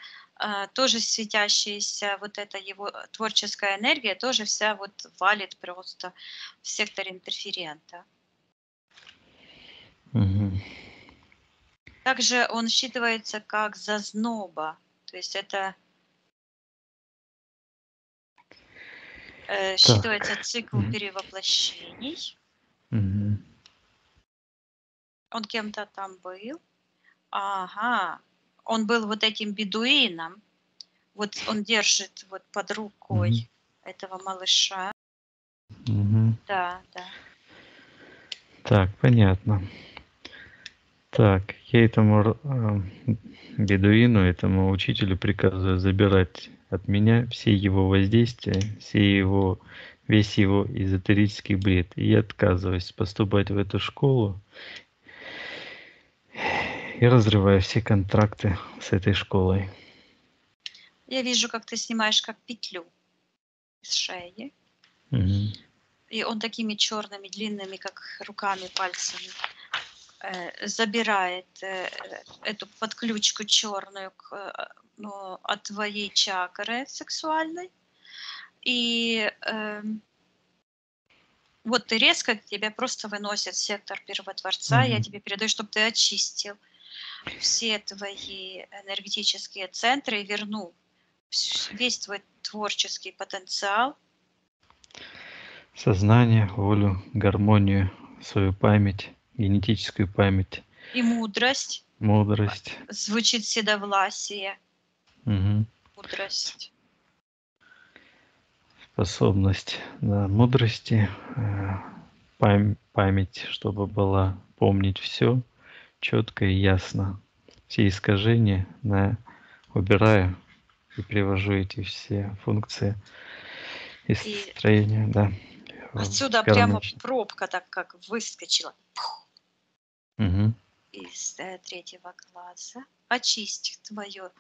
тоже светящаяся вот эта его творческая энергия, тоже вся вот валит просто в сектор интерферента. Mm-hmm. Также он считывается как зазноба. То есть это э, считывается цикл mm-hmm. перевоплощений. Mm-hmm. Он кем-то там был. Ага. Он был вот этим бедуином. Вот он держит вот под рукой mm-hmm. этого малыша. Mm-hmm. Да, да. Так, понятно. Так, я этому э, бедуину, этому учителю приказываю забирать от меня все его воздействия, все его, весь его эзотерический бред. И я отказываюсь поступать в эту школу и разрываю все контракты с этой школой. Я вижу, как ты снимаешь как петлю с шеи. Угу. И он такими черными, длинными, как руками, пальцами забирает эту подключку черную от твоей чакры сексуальной. И э, вот ты резко, тебя просто выносит в сектор Первого Творца. Mm-hmm. Я тебе передаю, чтобы ты очистил все твои энергетические центры и вернул весь твой творческий потенциал. Сознание, волю, гармонию, свою память. Генетическую память. И мудрость. Мудрость. Звучит седовласие. Угу. Мудрость. Способность, да, мудрости, пам- память, чтобы была, помнить все четко и ясно. Все искажения на, убираю и привожу эти все функции и строения. И да. Отсюда прямо пробка так как выскочила. Угу. Из э, третьего глаза. Очистить твое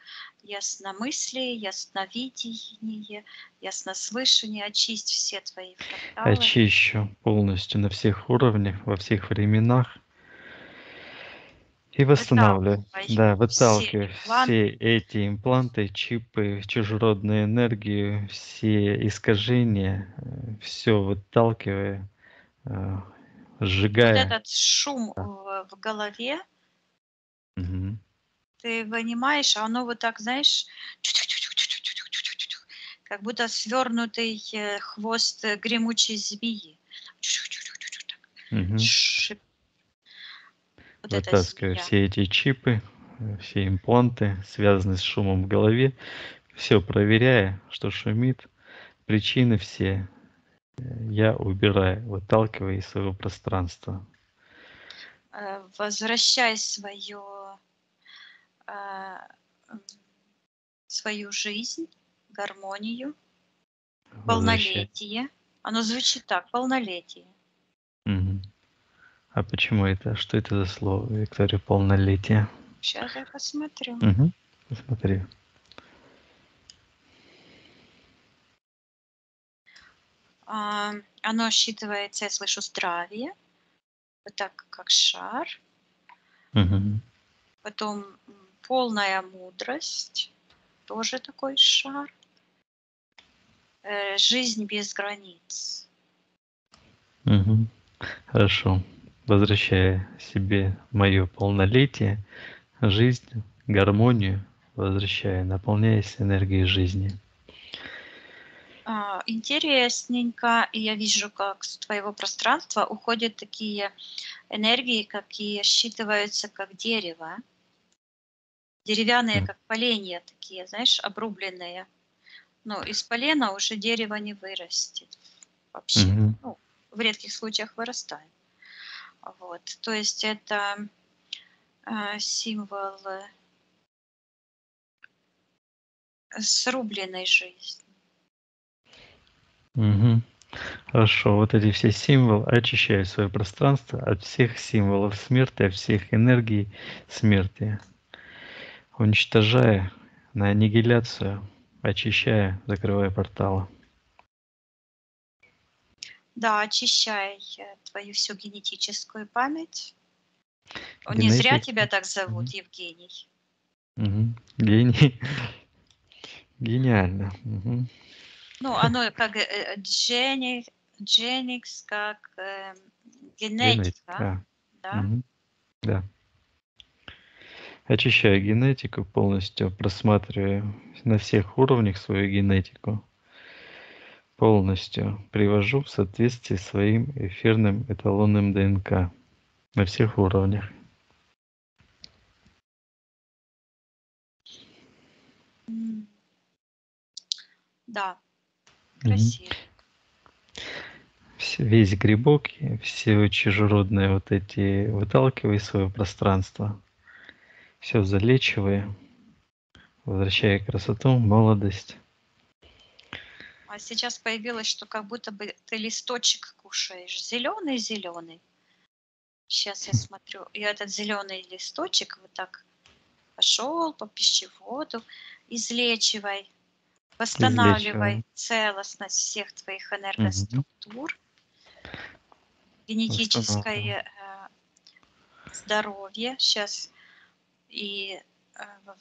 ясномыслие, ясновидение, яснослышание, очисть все твои фронталы. Очищу полностью на всех уровнях, во всех временах. И восстанавливаю. Выталкиваю. Да, выталкиваю все, все эти импланты, чипы, чужеродную энергию, все искажения, все выталкиваю. Сжигая. Вот этот шум в голове, Угу. Ты вынимаешь, а оно вот так, знаешь, как будто свернутый хвост гремучей змеи. Угу. Вот вытаскиваю все эти чипы, все импланты, связанные с шумом в голове, все проверяя, что шумит, причины все я убираю, выталкивая из своего пространства. Возвращай свое, свою жизнь, гармонию, возвращай полнолетие. Оно звучит так, полнолетие. Угу. А почему это? Что это за слово, Виктория, полнолетие? Сейчас я посмотрю. Угу. Посмотри. А, оно считывается, я слышу, здравие. Вот так, как шар. Угу. Потом полная мудрость. Тоже такой шар. Э, жизнь без границ. Угу. Хорошо. Возвращая себе мое полнолетие, жизнь, гармонию возвращая, наполняясь энергией жизни. Интересненько, и я вижу, как с твоего пространства уходят такие энергии, какие считываются как дерево. Деревянные, как поленья такие, знаешь, обрубленные. Но из полена уже дерево не вырастет вообще. Mm-hmm. Ну, в редких случаях вырастает. Вот. То есть это э, символ срубленной жизни. Угу. Хорошо, вот эти все символы, очищаю свое пространство от всех символов смерти, от всех энергий смерти, уничтожая, на аннигиляцию, очищая, закрывая порталы. Да, очищай твою всю генетическую память. Генетика. Не зря тебя так зовут, угу. Евгений. Угу. Гений. Гениально. Угу. Ну, оно как Дженикс, Дженикс как э, генетика. генетика. Да? Угу. Да. Очищаю генетику полностью, просматриваю на всех уровнях свою генетику. Полностью привожу в соответствие своим эфирным эталонным ДНК на всех уровнях. Да. Красиво. Весь грибок, все чужеродные вот эти, выталкивай свое пространство, все залечивая, возвращая красоту, молодость. А сейчас появилось, что как будто бы ты листочек кушаешь, зеленый, зеленый. Сейчас я смотрю, и этот зеленый листочек вот так пошел по пищеводу, излечивай. Восстанавливай целостность всех твоих энергоструктур, угу. генетическое э, здоровье сейчас и э,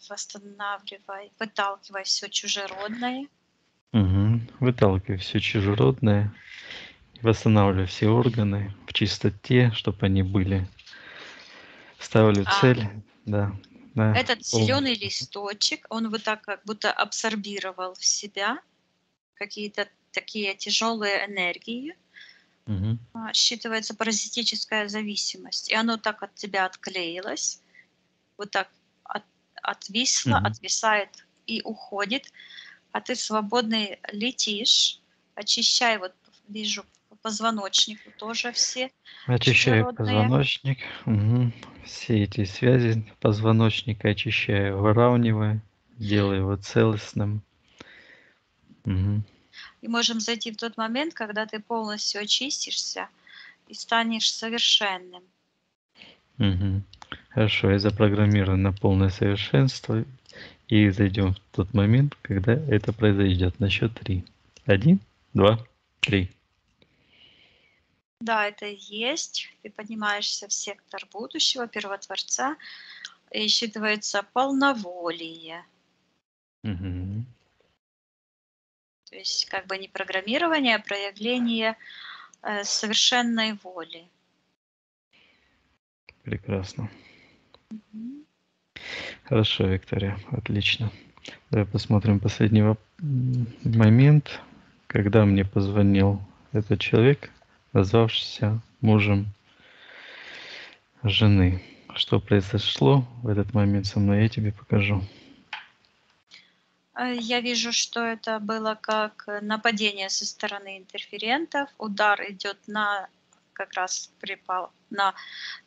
восстанавливай, выталкивай все чужеродное. Угу. Выталкивай все чужеродное, восстанавливай все органы в чистоте, чтобы они были. Ставлю а. цель, да. Да. Этот зеленый листочек, он вот так как будто абсорбировал в себя какие-то такие тяжелые энергии. Угу. Считывается паразитическая зависимость. И оно так от тебя отклеилось, вот так от, отвисло, угу. отвисает и уходит. А ты свободный летишь, очищай, вот вижу, позвоночник тоже все. Очищаю чужеродные. Позвоночник, угу. все эти связи позвоночника очищаю, выравнивая, делаю его целостным. Угу. И можем зайти в тот момент, когда ты полностью очистишься и станешь совершенным. Угу. Хорошо, я запрограммирован на полное совершенство и зайдем в тот момент, когда это произойдет. На счет три. Один, два, три. Да, это и есть. Ты поднимаешься в сектор будущего, первотворца, и считывается полноволие. Угу. То есть как бы не программирование, а проявление э, совершенной воли. Прекрасно. Угу. Хорошо, Виктория, отлично. Давай посмотрим последний момент, когда мне позвонил этот человек, назвавшийся мужем жены. Что произошло в этот момент со мной, я тебе покажу. Я вижу, что это было как нападение со стороны интерферентов. Удар идет на, как раз припал, на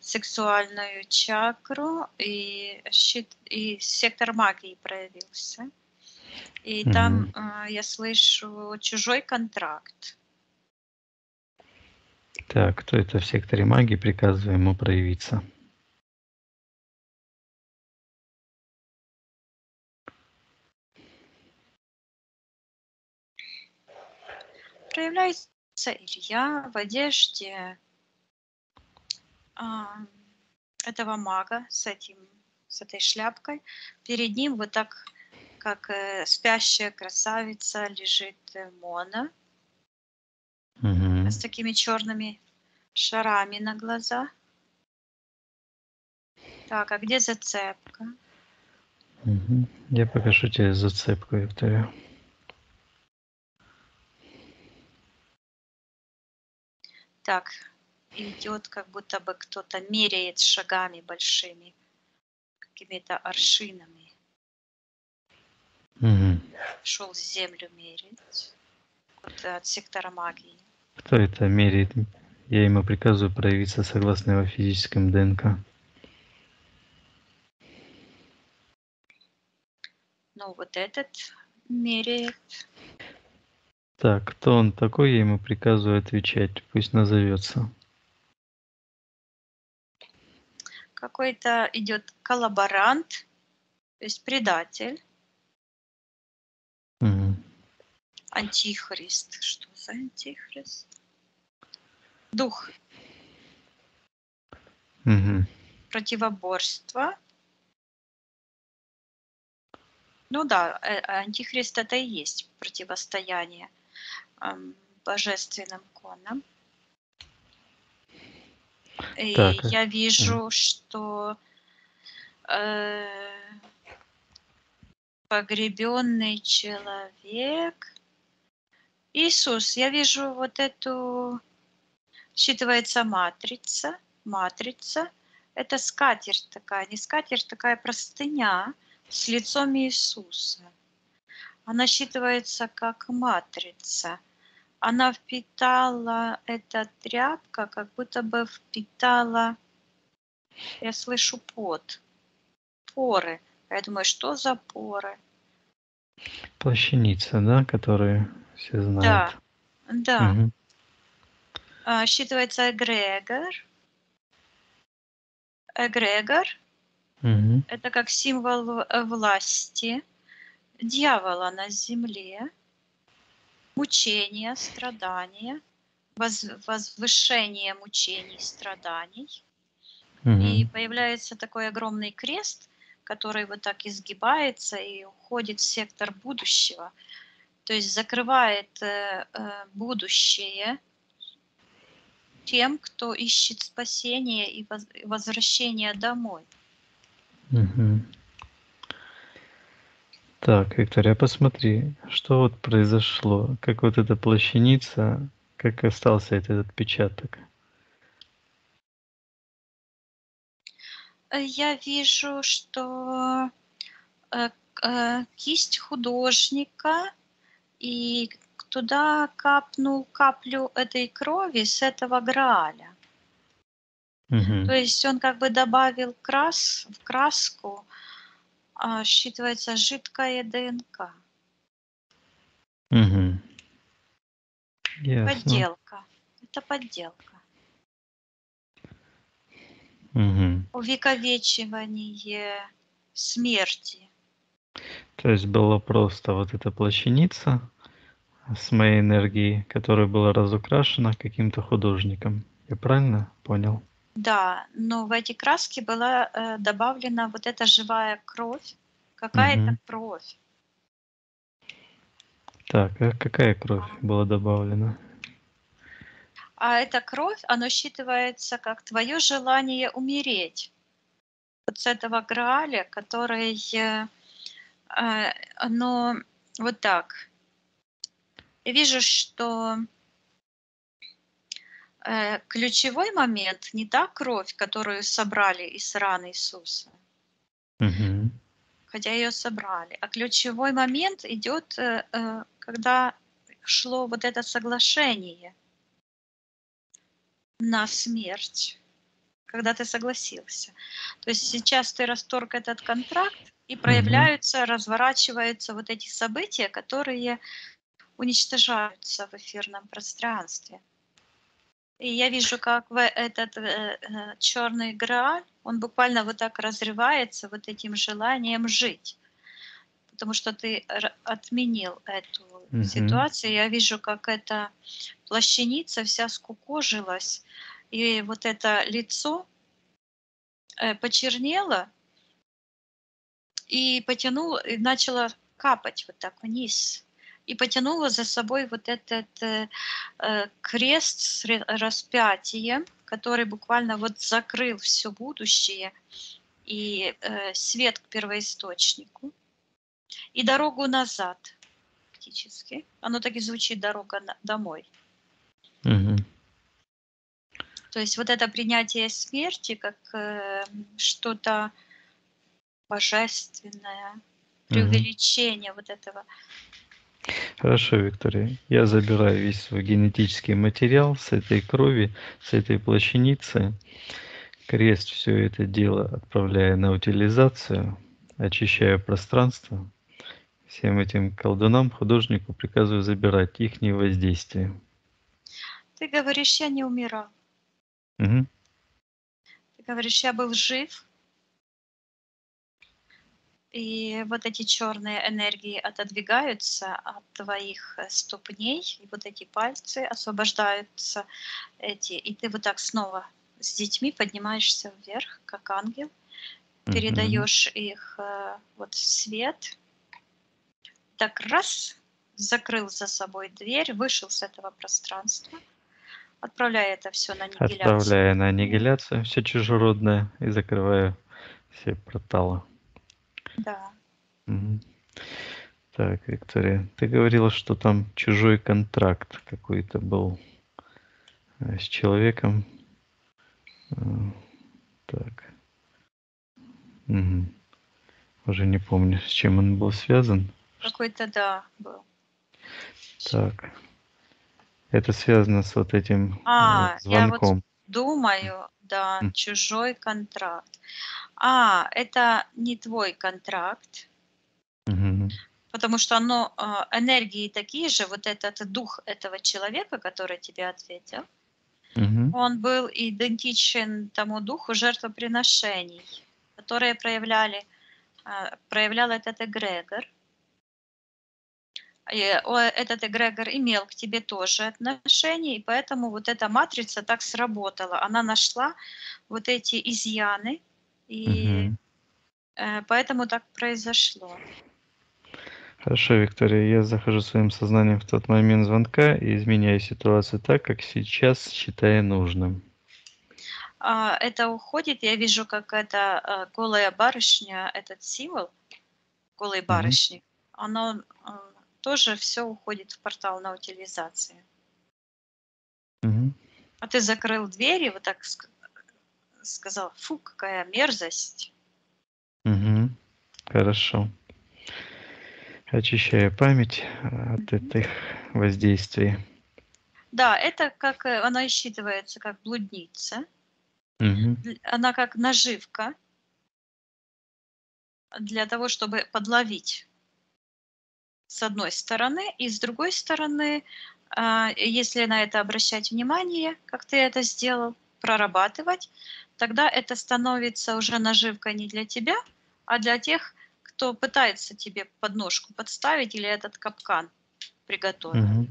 сексуальную чакру, и, щит, и сектор магии проявился. И mm-hmm. там э, я слышу чужой контракт. Так, кто это в секторе магии, приказываю ему проявиться. Проявляется Илья в одежде э, этого мага с, этим, с этой шляпкой. Перед ним вот так, как э, спящая красавица, лежит Мона угу. с такими черными шарами на глаза. Так, а где зацепка? Угу. Я покажу тебе зацепку, Виктория. Так, идет, как будто бы кто-то меряет шагами большими, какими-то аршинами. Угу. Шел землю мерить вот от сектора магии. Кто это меряет? Я ему приказываю проявиться согласно его физическому ДНК. Ну, вот этот меряет. Так, кто он такой, я ему приказываю отвечать. Пусть назовется. Какой-то идет коллаборант, то есть предатель. Угу. Антихрист. Что за антихрист? Дух. Угу. Противоборство. Ну да, антихрист это и есть противостояние божественным конам. И так. Я вижу, что э, погребенный человек Иисус. Я вижу вот эту, считывается матрица, матрица. Это скатерть такая, не скатерть, такая простыня с лицом Иисуса. Она считывается как матрица. Она впитала, эта тряпка, как будто бы впитала, я слышу пот, поры. Я думаю, что за поры? Плащаница, да, которую все знают. Да, да. Угу. А, считывается эгрегор. Эгрегор. Угу. Это как символ власти дьявола на земле, мучения, страдания, воз, возвышение мучений, страданий. Угу. И появляется такой огромный крест, который вот так изгибается и уходит в сектор будущего. То есть закрывает э, будущее тем, кто ищет спасение и воз, возвращение домой. Угу. Так, Виктория, посмотри, что вот произошло, как вот эта плащаница, как остался этот отпечаток. Я вижу, что э, э, кисть художника, и туда капнул каплю этой крови с этого Грааля. Угу. То есть он как бы добавил крас в краску, а считывается жидкая ДНК. Угу. Подделка. Это подделка. Угу. Увековечивание смерти. То есть была просто вот эта плащаница с моей энергией, которая была разукрашена каким-то художником. Я правильно понял? Да, но в эти краски была э, добавлена вот эта живая кровь, какая-то угу. кровь. Так, а какая кровь была добавлена? А эта кровь, она считывается как твое желание умереть. вот с этого Грааля, который, ну, вот так. Я вижу, что ключевой момент не та кровь, которую собрали из ран Иисуса, угу. хотя ее собрали, а ключевой момент идет, когда шло вот это соглашение на смерть, когда ты согласился. То есть сейчас ты расторг этот контракт, и проявляются, угу. разворачиваются вот эти события, которые уничтожаются в эфирном пространстве. И я вижу, как этот э, черный Грааль, он буквально вот так разрывается вот этим желанием жить, потому что ты отменил эту mm-hmm. ситуацию. Я вижу, как эта плащаница вся скукожилась, и вот это лицо э, почернело и потянуло, и начало капать вот так вниз. И потянула за собой вот этот э, крест с распятием, который буквально вот закрыл все будущее и э, свет к первоисточнику, и дорогу назад практически. Оно так и звучит, дорога на, домой. Угу. То есть вот это принятие смерти как э, что-то божественное, преувеличение угу. вот этого. Хорошо, Виктория. Я забираю весь свой генетический материал с этой крови, с этой плащаницы. Крест, все это дело отправляю на утилизацию, очищаю пространство. Всем этим колдунам, художнику приказываю забирать их воздействие. Ты говоришь, я не умирал. Угу. Ты говоришь, я был жив. И вот эти черные энергии отодвигаются от твоих ступней, и вот эти пальцы освобождаются, эти, и ты вот так снова с детьми поднимаешься вверх, как ангел, передаешь [S2] Mm-hmm. [S1] Их вот свет, так раз, закрыл за собой дверь, вышел с этого пространства, отправляя это все на аннигиляцию. Отправляя на аннигиляцию, все чужеродное, и закрываю все порталы. Да. Так, Виктория, ты говорила, что там чужой контракт какой-то был с человеком. Так. Угу. Уже не помню, с чем он был связан. Какой-то, да, был. Так. Это связано с вот этим а, вот звонком. Я вот думаю, да, mm. чужой контракт. А, это не твой контракт, mm-hmm. потому что оно, энергии такие же, вот этот дух этого человека, который тебе ответил, mm-hmm. он был идентичен тому духу жертвоприношений, которые проявляли, проявлял этот эгрегор. И этот эгрегор имел к тебе тоже отношение, и поэтому вот эта матрица так сработала. Она нашла вот эти изъяны, и угу. поэтому так произошло. Хорошо, Виктория, я захожу своим сознанием в тот момент звонка и изменяю ситуацию так, как сейчас считаю нужным. Это уходит, я вижу, как эта голая барышня, этот символ голой угу. барышни, она тоже все уходит в портал на утилизацию. Угу. А ты закрыл дверь и вот так сказал, фу, какая мерзость. Угу. Хорошо. Очищаю память от угу. этих воздействий. Да, это как, она считывается как блудница. Угу. Она как наживка для того, чтобы подловить. С одной стороны, и с другой стороны, если на это обращать внимание, как ты это сделал, прорабатывать, тогда это становится уже наживкой не для тебя, а для тех, кто пытается тебе подножку подставить или этот капкан приготовить. Угу.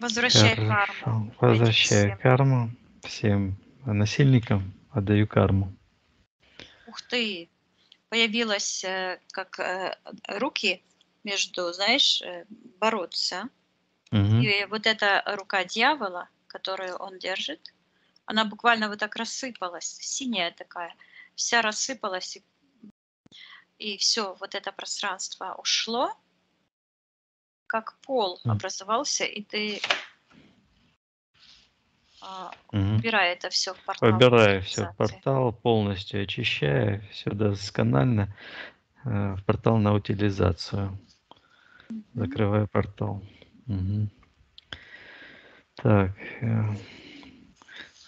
Возвращай Хорошо. Карму. Возвращаю всем. Карму всем насильникам, отдаю карму. Ух ты! Появилось, как руки между, знаешь, бороться. Угу. И вот эта рука дьявола, которую он держит, Она буквально вот так рассыпалась, синяя такая, вся рассыпалась, и, и все, вот это пространство ушло, как пол образовался, и ты а, угу. убирая это все в портал. Убирая все в портал, полностью очищая, все досконально э, в портал на утилизацию. Угу. Закрывая портал. Угу. Так,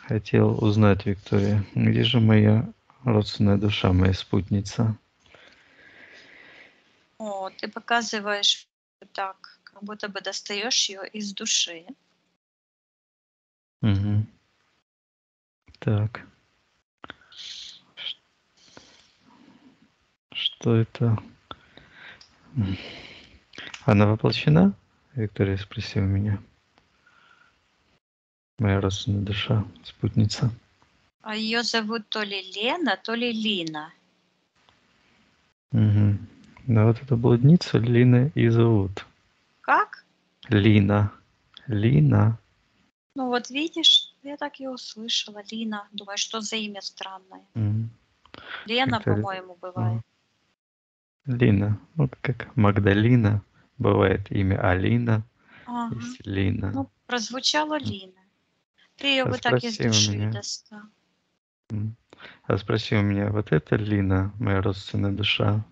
хотел узнать, Виктория, где же моя родственная душа, моя спутница? О, ты показываешь так, как будто бы достаешь ее из души. Угу. Так. Что это? Она воплощена? Виктория спросила меня. Моя родственная душа, спутница. А ее зовут то ли Лена, то ли Лина. Угу. Да, вот эту блудницу Лина и зовут. Как? Лина. Лина. Ну вот видишь, я так и услышала. Лина. Думаю, что за имя странное. Угу. Лена, это... по-моему, бывает. Лина. Вот как Магдалина. Бывает имя Алина. Ага. Есть Лина. Ну, прозвучала Лина. Ты ее а вот так из души достал. А спроси у меня, вот это Лина, моя родственная душа?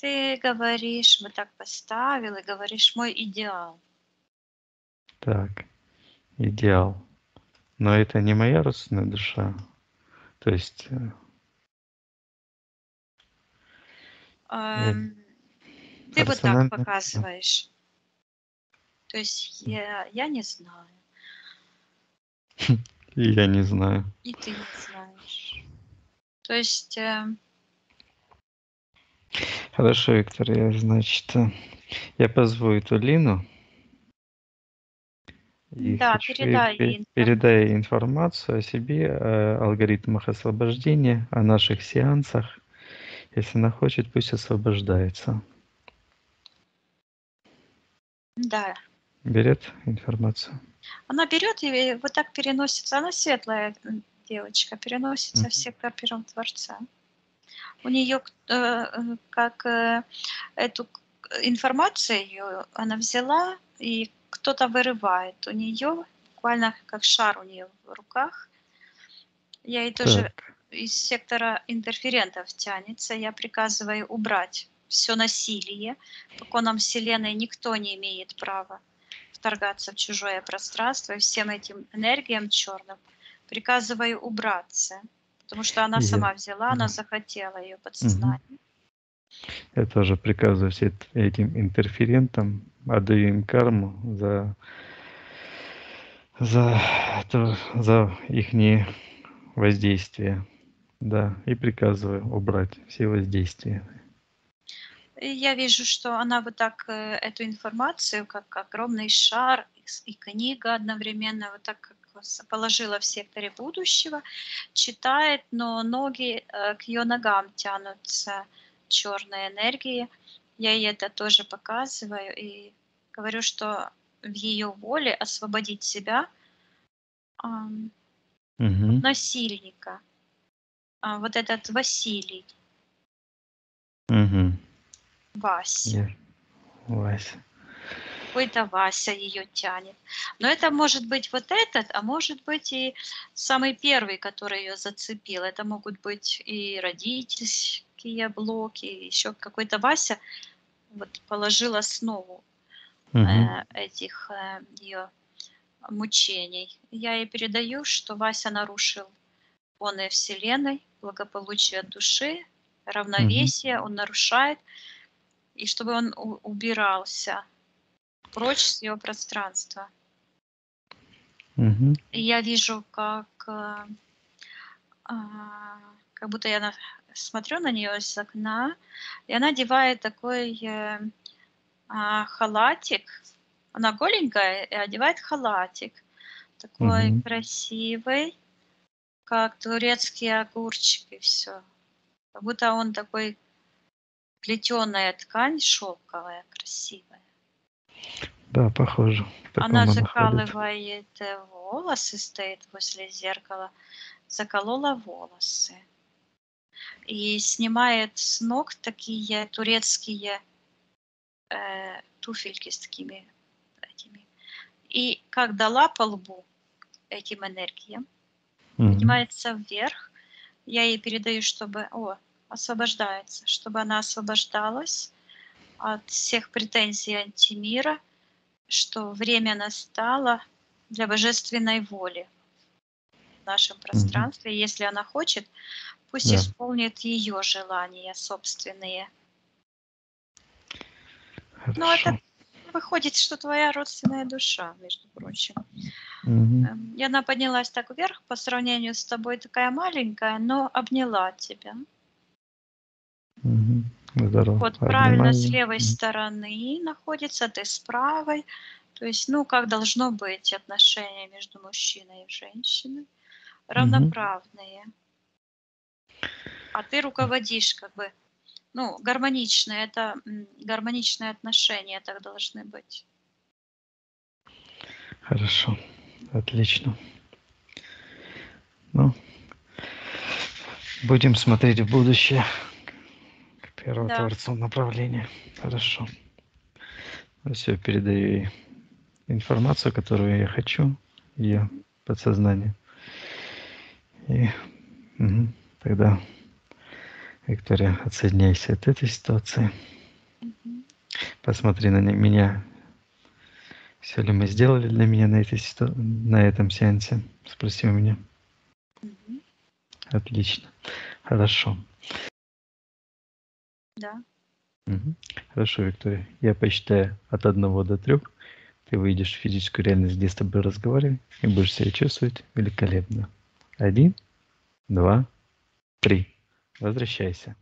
Ты говоришь, вот так поставил, и говоришь, мой идеал. Так, идеал. Но это не моя родственная душа. То есть... Эм, я... Ты вот так показываешь. То есть я, я не знаю. И я не знаю. И ты не знаешь. То есть... Э... Хорошо, Виктор, я, значит, я позову эту Лину. И да, передай ей передай информацию о себе, о алгоритмах освобождения, о наших сеансах. Если она хочет, пусть освобождается. Да. Берет информацию. Она берет и вот так переносится. Она светлая девочка, переносится mm-hmm. в сектор Первого Творца. У нее э, как э, эту информацию ее она взяла, и кто-то вырывает у нее, буквально как шар у нее в руках. Я ей тоже так. Из сектора интерферентов тянется. Я приказываю убрать все насилие. По законам Вселенной никто не имеет права вторгаться в чужое пространство, и всем этим энергиям черным приказываю убраться, потому что она сама взяла, она захотела, ее подсознание. Я тоже приказываю всем этим интерферентам, отдаю им карму за, за, за их воздействие, да, и приказываю убрать все воздействия. Я вижу, что она вот так эту информацию, как огромный шар и книга одновременно, вот так как положила в секторе будущего, читает, но ноги к ее ногам тянутся черные энергии. Я ей это тоже показываю и говорю, что в ее воле освободить себя эм, угу. от насильника. А вот этот Василий. Угу. Вася. Вася. Какой-то Вася ее тянет. Но это может быть вот этот, а может быть и самый первый, который ее зацепил. Это могут быть и родительские блоки, еще какой-то Вася вот положил основу угу. э, этих э, ее мучений. Я ей передаю, что Вася нарушил законы Вселенной, благополучие души, равновесие, угу. он нарушает. И чтобы он убирался прочь с его пространства. Угу. И я вижу, как, как будто я смотрю на нее из окна, и она одевает такой халатик. Она голенькая и одевает халатик. Такой угу. красивый, как турецкие огурчики. Все. Как будто он такой... Плетеная ткань шелковая, красивая. Да, похоже. Она закалывает волосы, стоит возле зеркала, заколола волосы. И снимает с ног такие турецкие э, туфельки с такими этими. И как дала по лбу этим энергиям, mm-hmm. поднимается вверх. Я ей передаю, чтобы... О, освобождается. Чтобы она освобождалась от всех претензий антимира, что время настало для божественной воли в нашем пространстве. Mm-hmm. Если она хочет... Пусть да. исполнит ее желания собственные. Хорошо. Но это выходит, что твоя родственная душа, между прочим. Угу. И она поднялась так вверх, по сравнению с тобой такая маленькая, но обняла тебя. Угу. Здорово. Вот правильно с левой стороны находится, ты с правой. То есть, ну, как должно быть отношения между мужчиной и женщиной. Равноправные. Угу. А ты руководишь, как бы, ну, гармоничные, это гармоничные отношения так должны быть. Хорошо, отлично. Ну, будем смотреть в будущее, к первому да. творцу направления. Хорошо. Ну, все, передаю ей информацию, которую я хочу, ее подсознание. И угу, тогда... Виктория, отсоединяйся от этой ситуации. Mm-hmm. Посмотри на меня. Все ли мы сделали для меня на, этой ситу... на этом сеансе? Спроси у меня. Mm-hmm. Отлично. Хорошо. Да. Mm-hmm. Хорошо, Виктория. Я посчитаю от одного до трех. Ты выйдешь в физическую реальность, где с тобой разговариваю, и будешь себя чувствовать великолепно. Один, два, три. Возвращайся.